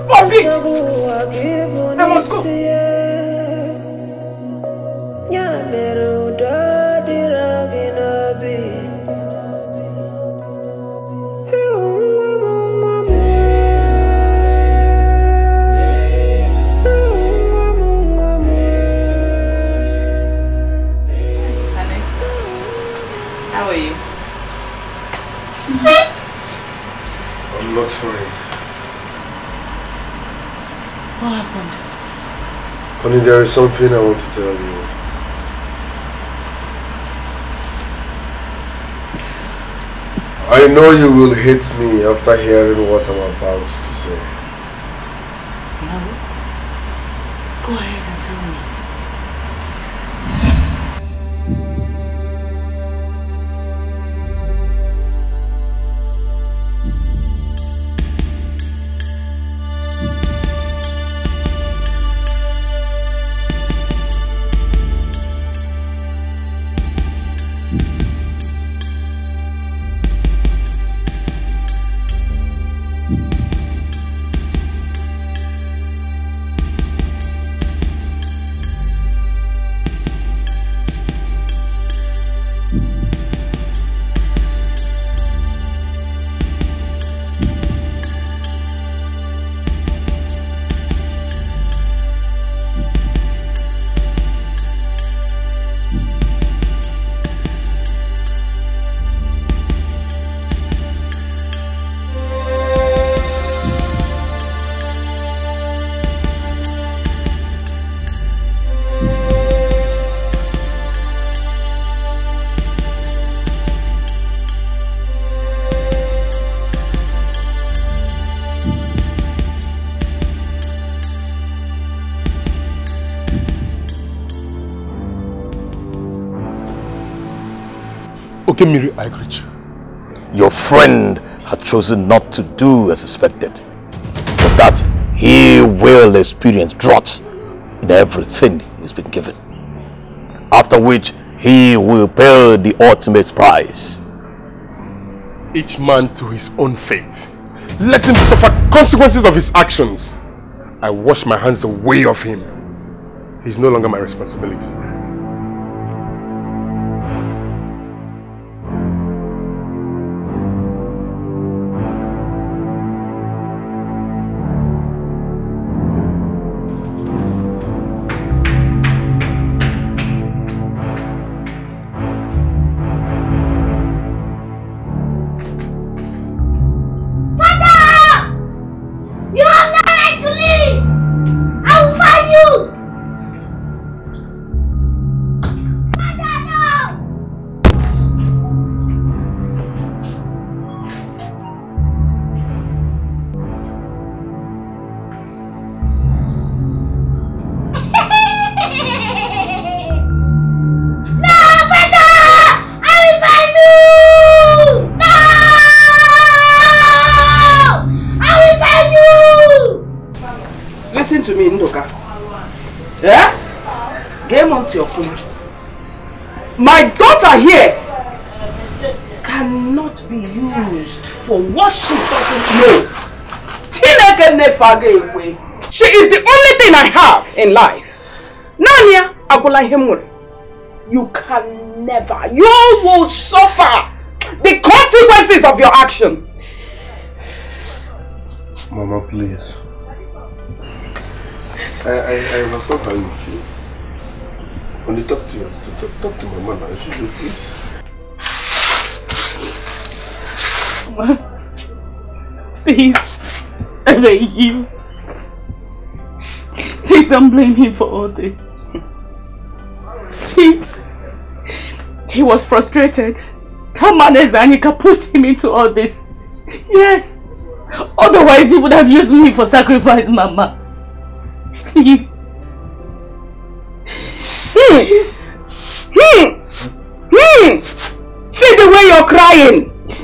forbid. I must go. I'm not fine. happened? Honey, there is something I want to tell you. I know you will hate me after hearing what I'm about to say. No. Go ahead and tell me. Okemiri, I greet you. Your friend had chosen not to do as expected. For that, he will experience drought in everything he's been given. After which, he will pay the ultimate price. Each man to his own fate. Let him suffer consequences of his actions. I wash my hands away of him. He's no longer my responsibility. She is the only thing I have in life. Nanya Agula Himul. You can never, you will suffer the consequences of your action. Mama, please. I, I, I understand how you feel. Only talk to you. Talk, talk to my mother. She should please. Mama, please. I beg you. Please don't blame him for all this. Please. He was frustrated. Kamane Zanika pushed him into all this. Yes. Otherwise, he would have used me for sacrifice, Mama. Please. Please. Hmm. Hmm. See the way you're crying.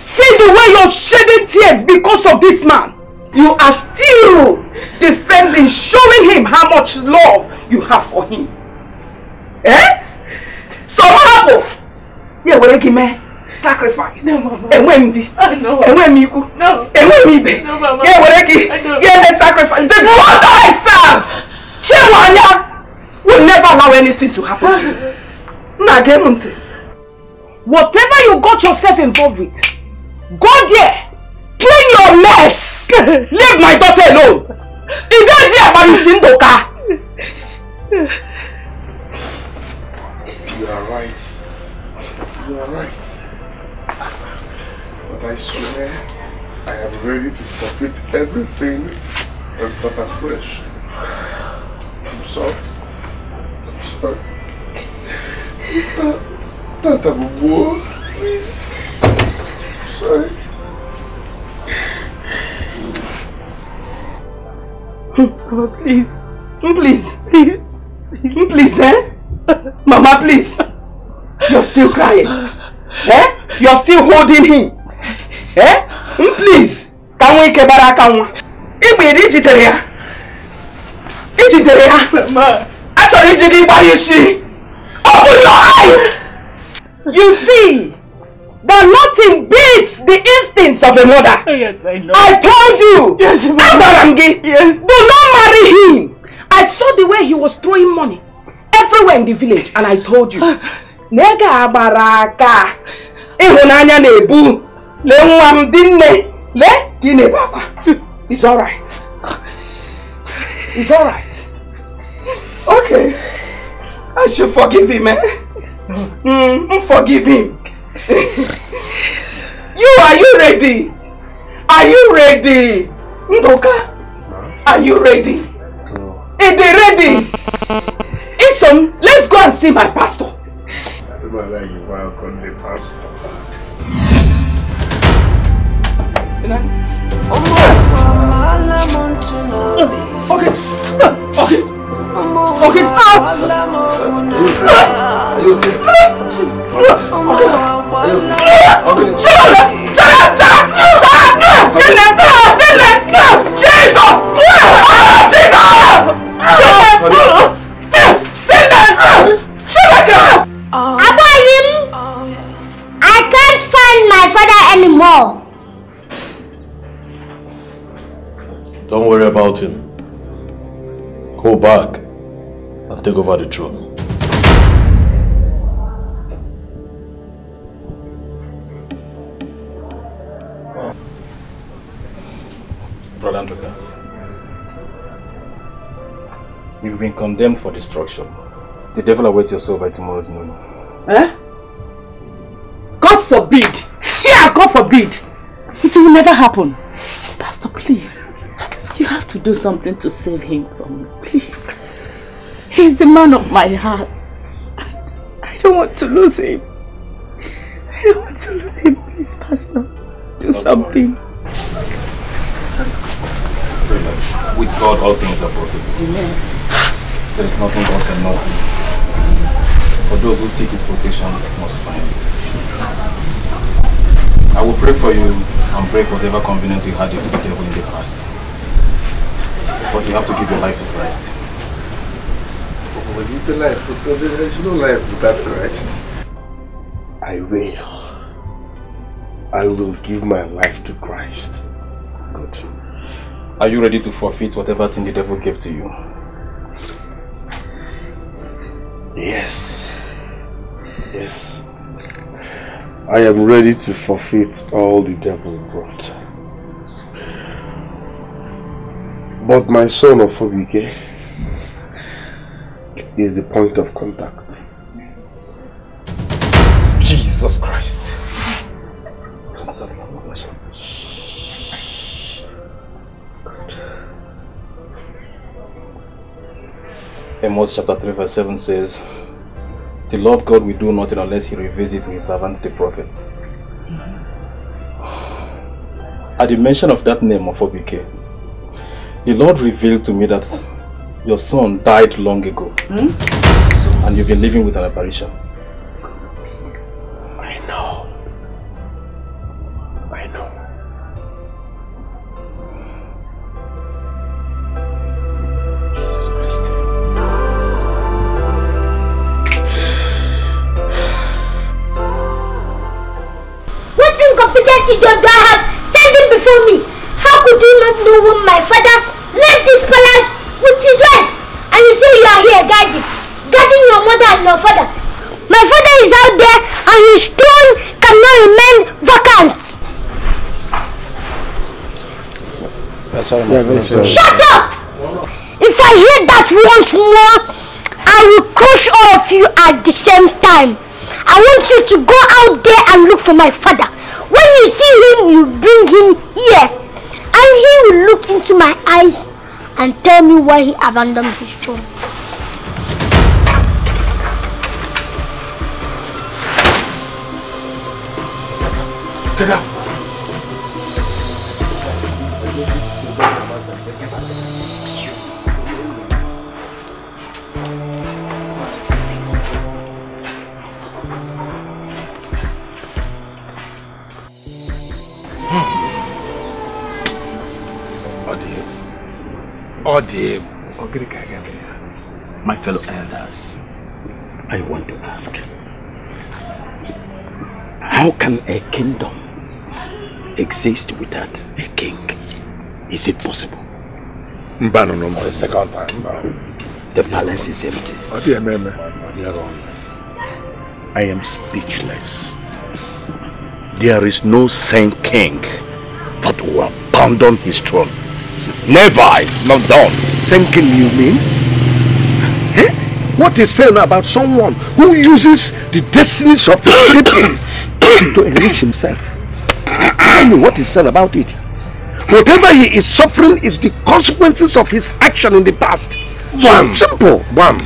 See the way you're shedding tears because of this man. You are still defending, showing him how much love you have for him. Eh? So what happened? Yeah, we're making me sacrifice. No, Mama. And when me, and when me, no, and when me, yeah, we're making, yeah, sacrifice. The God I serve, Chimwanya, will never allow anything to happen. Nagemunte. Whatever you got yourself involved with, go there. Clean your mess! Leave my daughter alone! You don't care about Ndoka! You are right. You are right. But I swear, I am ready to forfeit everything and start afresh. I'm sorry. I'm sorry. Not a war. Please. I'm sorry. Mama, please. Please. Please. Please, eh? Mama, please. You're still crying. Eh? You're still holding him. Eh? Please. Can we get back out? Immediately. Mama. Actually, what you see? Open your eyes! You see that nothing beats the instincts of a mother. Yes, I know. I told you! Yes, Abarangi, yes. Do not marry him! I saw the way he was throwing money everywhere in the village, and I told you. Nega Baraka. Ehunanya nebu. Lewam dinne. Le dine baba. It's alright. It's alright. Okay, I should forgive him, eh? Yes, no. Mm, forgive him. You, are you ready? Are you ready? Ndoka, are you ready? No. Are they ready? Isom, let's go and see my pastor. Mother, you welcome the pastor. Okay, okay. Okay. Ah. Okay. Abba Ayim, I can't find my father anymore. Don't worry about him. Go back. And take over the throne. Brother Ndoka, you've been condemned for destruction. The devil awaits your soul by tomorrow's noon. Eh? God forbid! Yeah, God forbid! It will never happen. Pastor, please. You have to do something to save him from me. Please. He's the man of my heart. I don't want to lose him. I don't want to lose him. Please, Pastor. Do something. Please, Pastor. Relax. With God, all things are possible. Amen. There is nothing God cannot do. For those who seek His protection, must find it. I will pray for you and break whatever covenant you had with the devil in the past. But you have to give your life to Christ. We need the life, because there is no life without Christ. I will. I will give my life to Christ. Good. Are you ready to forfeit whatever thing the devil gave to you? Yes. Yes. I am ready to forfeit all the devil brought. But my son Onfabike is the point of contact. Jesus Christ. Amos chapter three verse seven says, the Lord God will do nothing unless He reveals it to His servant the prophet. Mm-hmm. At the mention of that name, Onfabike, the Lord revealed to me that your son died long ago, hmm? And you've been living with an apparition. I know. I know. Jesus Christ. What incompetent idiot do I have standing before me? How could you not know whom my father left this palace with his wife, and you say you are here guarding, guarding your mother and your father. My father is out there, and his throne cannot remain vacant. Shut up! If I hear that once more, I will crush all of you at the same time. I want you to go out there and look for my father. When you see him, you bring him here, and he will look into my eyes. and tell me why he abandoned his throne. Get up. My fellow elders, I want to ask, how can a kingdom exist without a king? Is it possible? No, no, no, second time. The palace is empty. I am speechless. There is no sane king that will abandon his throne. Never, it's not done. Same king you mean? Eh? What is saying about someone who uses the destinies of the people to enrich himself? Tell me what is said about it. Whatever he is suffering is the consequences of his action in the past. Bam. So simple. Bam.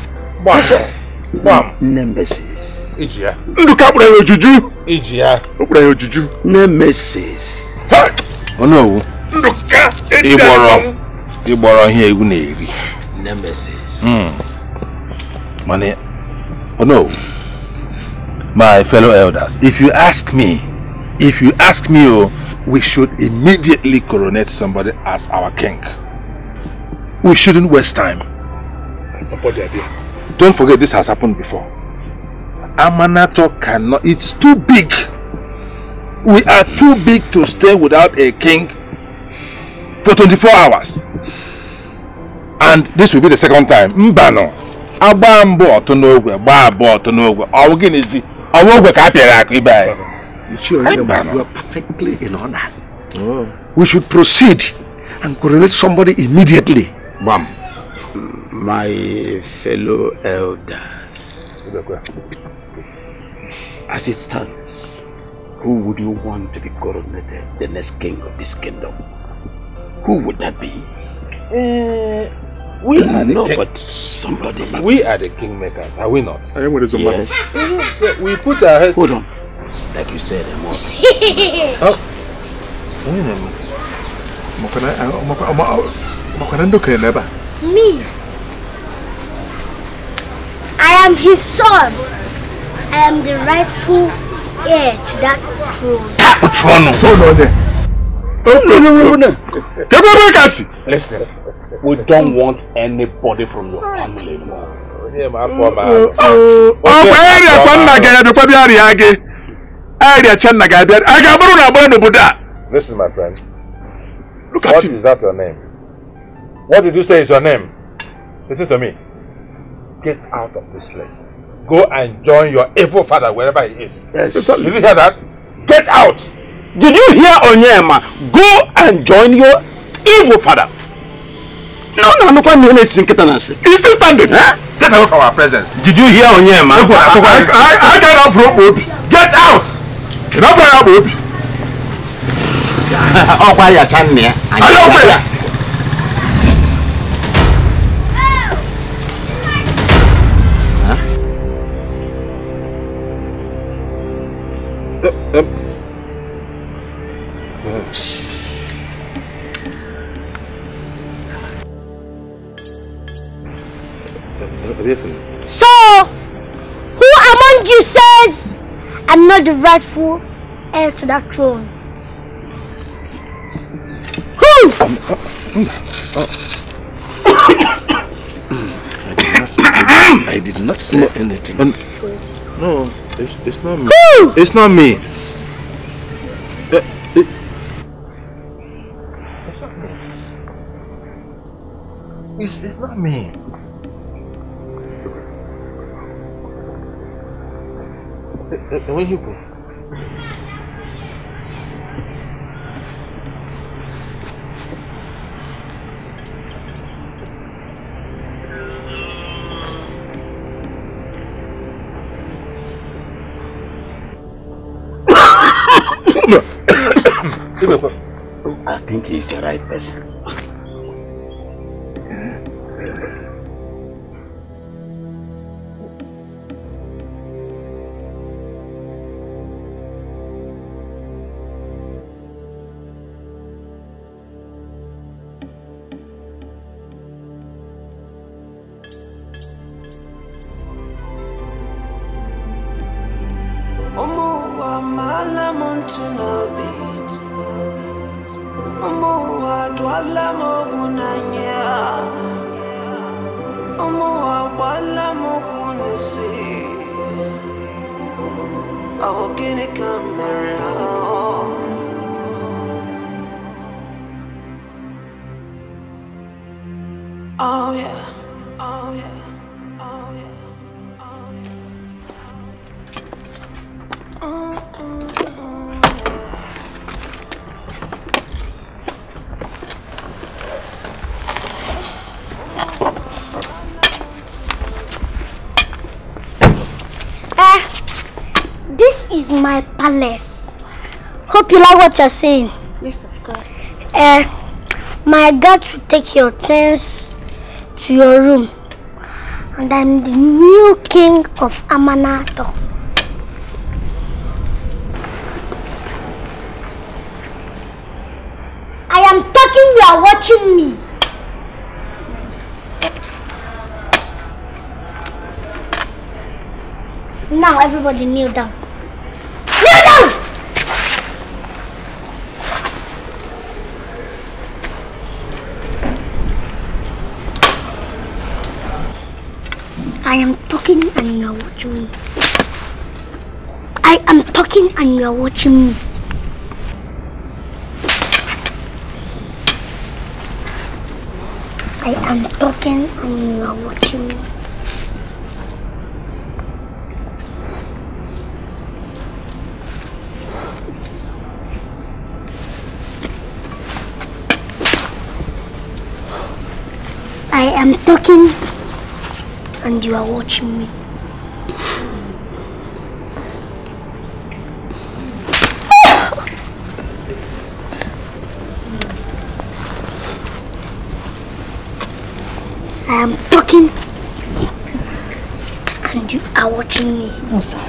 Bam. Bam. Nemesis. Ijia. Look up where you juju. Ijia. Look where you juju. Nemesis. Oh no. Iboro, Iboro here, you navy. Nemesis. Hmm. Money. Oh no, my fellow elders. If you ask me, if you ask me, oh, we should immediately coronate somebody as our king. We shouldn't waste time. I support the idea. Don't forget, this has happened before. Amanato cannot. It's too big. We are too big to stay without a king for twenty-four hours. And this will be the second time. Mbano. Abambo to no we babo to no we. Our king is the Awogwe Kapira Akibai. Sure, you are perfectly in honor. Oh. We should proceed and coronate somebody immediately. Mom. My fellow elders. As it stands, who would you want to be coronated the next king of this kingdom? Who would that be? Uh, we are no, the but somebody. We are the kingmakers, are we not? I am with somebody. Yes. We put our heads. Hold on. Like you said, I'm off. Oh. Me. I am his son. I am the rightful heir to that throne. Throne. Listen, we don't want anybody from your family anymore. Listen, my friend. Look at what him. Is that your name? What did you say is your name? Listen to me. Get out of this place. Go and join your evil father wherever he is. Yes. Did you hear that? Get out! Did you hear Onyema? Go and join your evil father. No, no, no, no, he's still standing. Get out of our presence. Did you hear Onyema? I, I, I get out from Obi. Get out! Get out from Obi. Oh, why you're standing here? I don't care. Um. Yes. So, who among you says I'm not the rightful heir to that throne? Who? I did not say anything. No, it's, it's not me. Who? It's not me. It's, it's not me. It's okay. Uh, uh, where you go? I think he's the right person. Oh yeah, oh yeah, oh yeah, oh yeah. Oh, oh, oh, yeah. Ah, this is my palace. Hope you like what you're saying. Yes, of course. Uh, my guard will take your things to your room, and I'm the new king of Amanato. I am talking, you are watching me. Now everybody kneel down. Kneel down! I am talking and you are watching me. I am talking and you are watching me. I am talking and you are watching me. I am talking and you are watching me. I am talking and you are watching me. I'm sorry.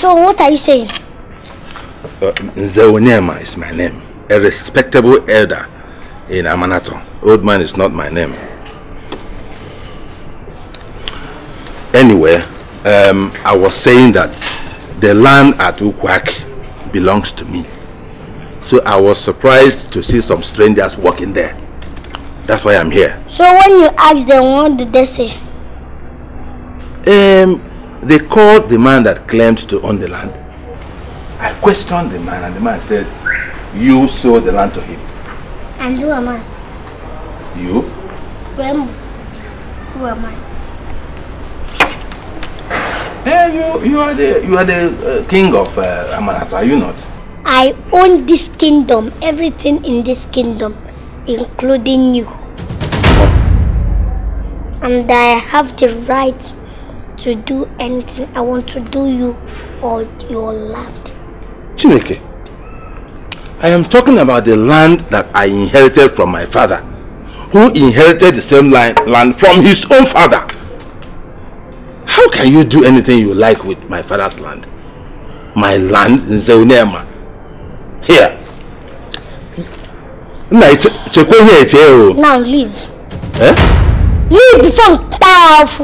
What are you saying? Uh, Nzeonyema is my name. A respectable elder in Amanato. Old man is not my name. Anyway, um, I was saying that the land at Ukwak belongs to me. So I was surprised to see some strangers walking there. That's why I'm here. So when you asked them, what did they say? Um. They called the man that claimed to own the land. I questioned the man and the man said, you sold the land to him. And who am I? You? Who am I? Hey, you, you are the, you are the uh, king of uh, Amanato, are you not? I own this kingdom, everything in this kingdom, including you. And I have the right to do anything I want to do you or your land. Chineke, I am talking about the land that I inherited from my father, who inherited the same land from his own father. How can you do anything you like with my father's land? My land in Nzeonyema. Here. Now leave. Eh? Leave before I'm tired of.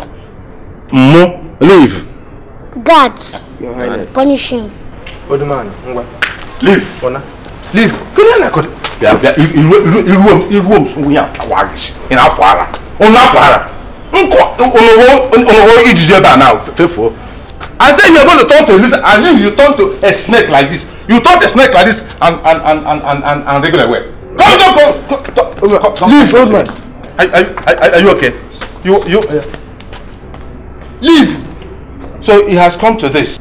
Mo, leave. Guards, punish him. Old man, leave. Leave. I said you are going to turn to this, and then you turn to a snake like this. You turn a snake like this and and and and and and, and regular way. Come, come, come, come, come. Leave, old man. Are, are, are, are you okay? You you uh, leave. So it has come to this.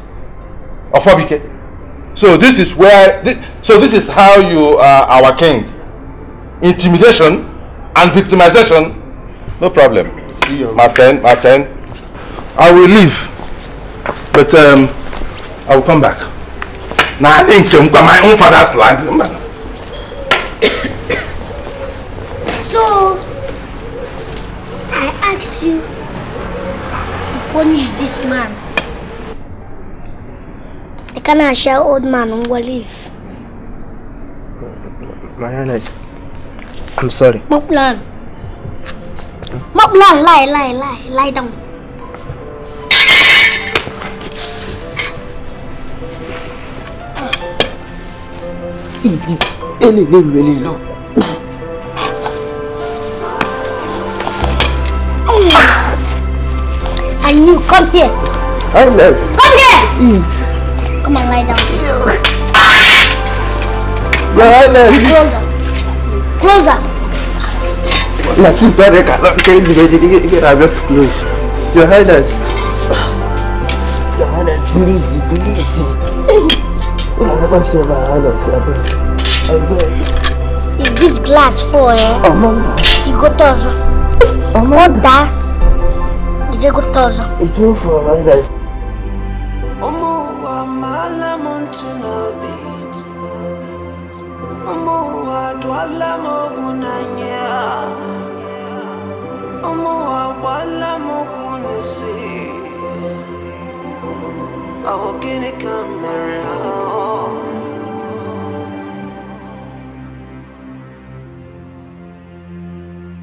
Onfabike. So this is where. This, so this is how you are our king. Intimidation and victimization. No problem. See you, my friend. My friend. I will leave, but um, I will come back. Now I think from my own father's land. So I ask you to punish this man. I cannot share old man on will leave. My Highness, I'm sorry. My plan. My plan. Lie, lie, lie, lie down. And you come here. I love. Come here. Mm. Come on, lie down. Yeah, I love. Closer. Closer. Yes, you better get out of close. Your Highness. Your Highness, please, please. Is this glass for eh? Oh, mama. You got us. Oh, mama. What you got us. It's you for my guys.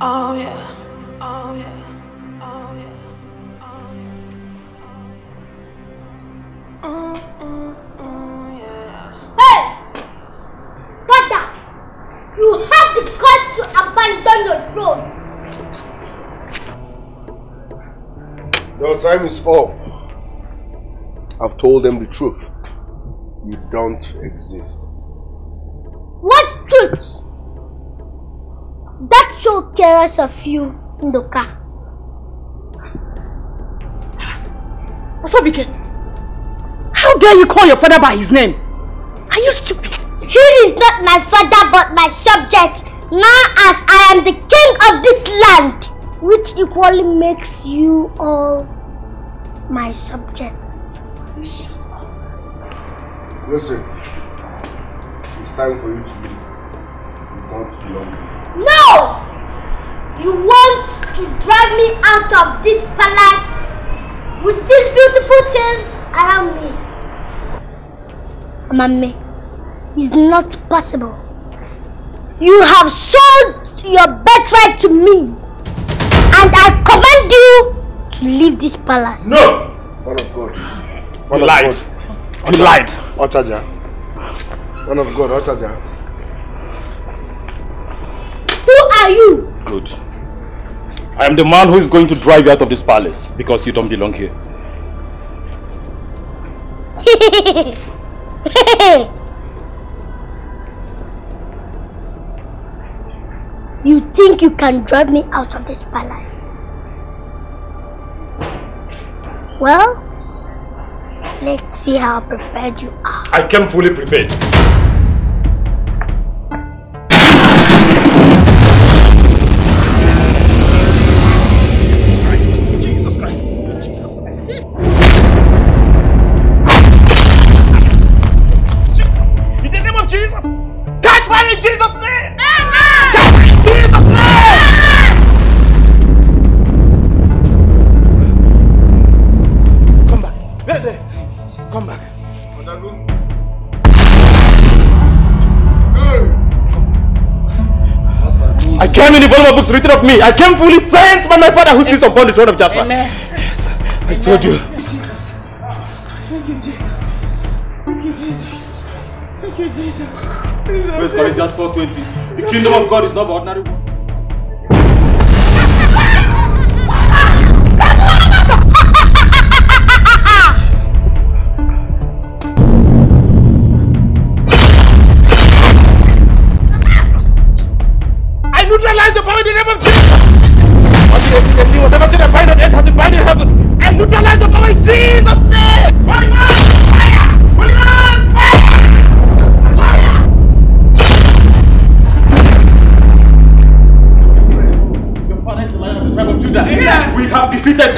Oh yeah, oh yeah, oh yeah, oh yeah, oh yeah. Hey! Father! You have the guts to abandon your throne! Your time is up. I've told them the truth. You don't exist. What truth? That's so careless of you, Ndoka. Onfabike, how dare you call your father by his name? Are you stupid? He is not my father but my subject. Now as I am the king of this land, which equally makes you all my subjects. Listen, it's time for you to leave. You don't belong here. No! You want to drive me out of this palace with these beautiful things around me. Amame, it's not possible. You have sold your birthright to me, and I command you to leave this palace. No! One of God. One you of lied. God. You lied. Otaja. One of God, Otaja. Who are you? Good. I am the man who is going to drive you out of this palace because you don't belong here. You think you can drive me out of this palace? Well, Let's see how prepared you are. I came fully prepared. I came in the volume of books written of me. I came fully sent by my Father who sits upon the throne of Jasper. Amen. Yes, I told you. Jesus Christ. Thank you, Jesus. Thank you, Jesus. Thank you, Jesus. First Corinthians four twenty. The kingdom of God is not ordinary one. Neutralize the power in the name of Jesus! Whatever thing I find on earth has been bound in heaven! I neutralize the power in Jesus' name! Holy Ghost! Fire! Holy Ghost! Fire! Fire! Your father is the lion of the tribe of Judah. Amen. We have defeated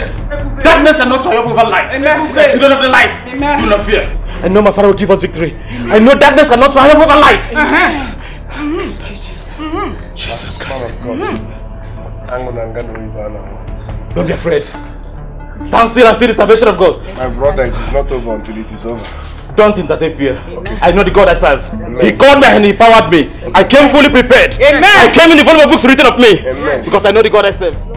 darkness and not triumph over light. Amen. The children of the light, amen, do not fear. I know my Father will give us victory. I know darkness and not triumph over light. Uh-huh. Jesus Christ. Mm-hmm. Don't be afraid. Stand still and see the salvation of God. My brother, it is not over until it is over. Don't entertain fear. Okay. I know the God I serve. Amen. He called me and He powered me. Okay. I came fully prepared. Amen. I came in the volume of books written of me. Amen. Because I know the God I serve. Amen.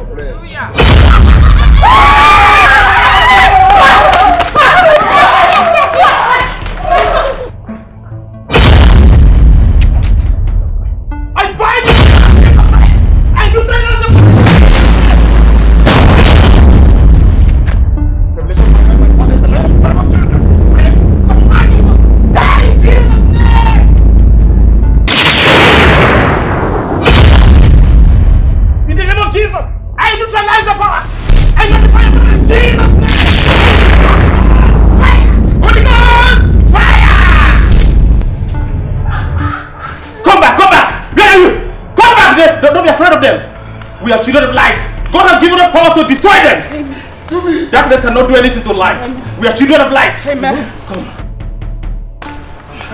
We are children of light. God has given us power to destroy them. Amen. Darkness cannot do anything to light. Amen. We are children of light. Amen. Come.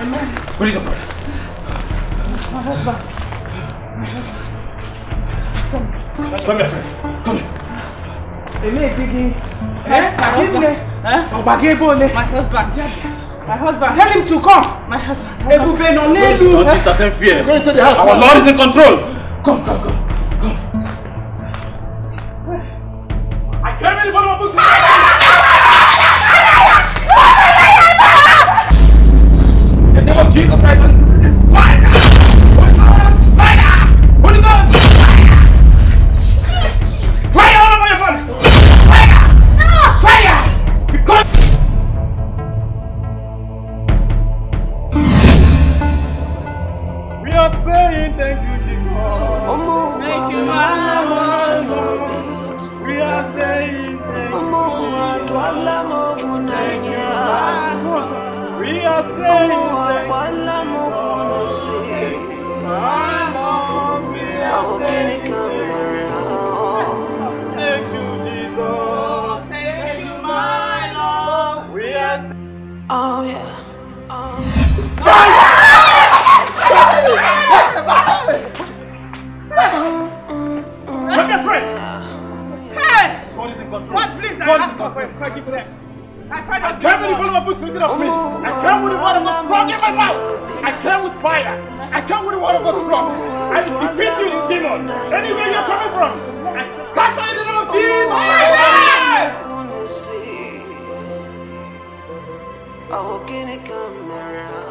Amen. Where is your brother? My husband. My husband. Come here, friend. Come here. My husband. My husband. My husband, tell him to come. My husband. Don't entertain fear. Our Lord is in control. Come, come, come. The name of Jesus Christ is fire! Holy Ghost! Fire! Holy Ghost! Fire! Fire all over your body! Fire! Fire! Because we are saying thank you, Jesus. Thank you, Mama. We are saying thank you. We are saying thank you. Thank you, Jesus. Thank you, my Lord. We are saying oh yeah. Oh. What, please? God is God. Thank you for that. I cried out. I came with the volume of books written of me. I came with the word of God strong in my mouth. I came with fire. I came with the word of God strong. I defeat you in demon. Anywhere you're coming from, I cast out in the name of Jesus. I walk in a camera.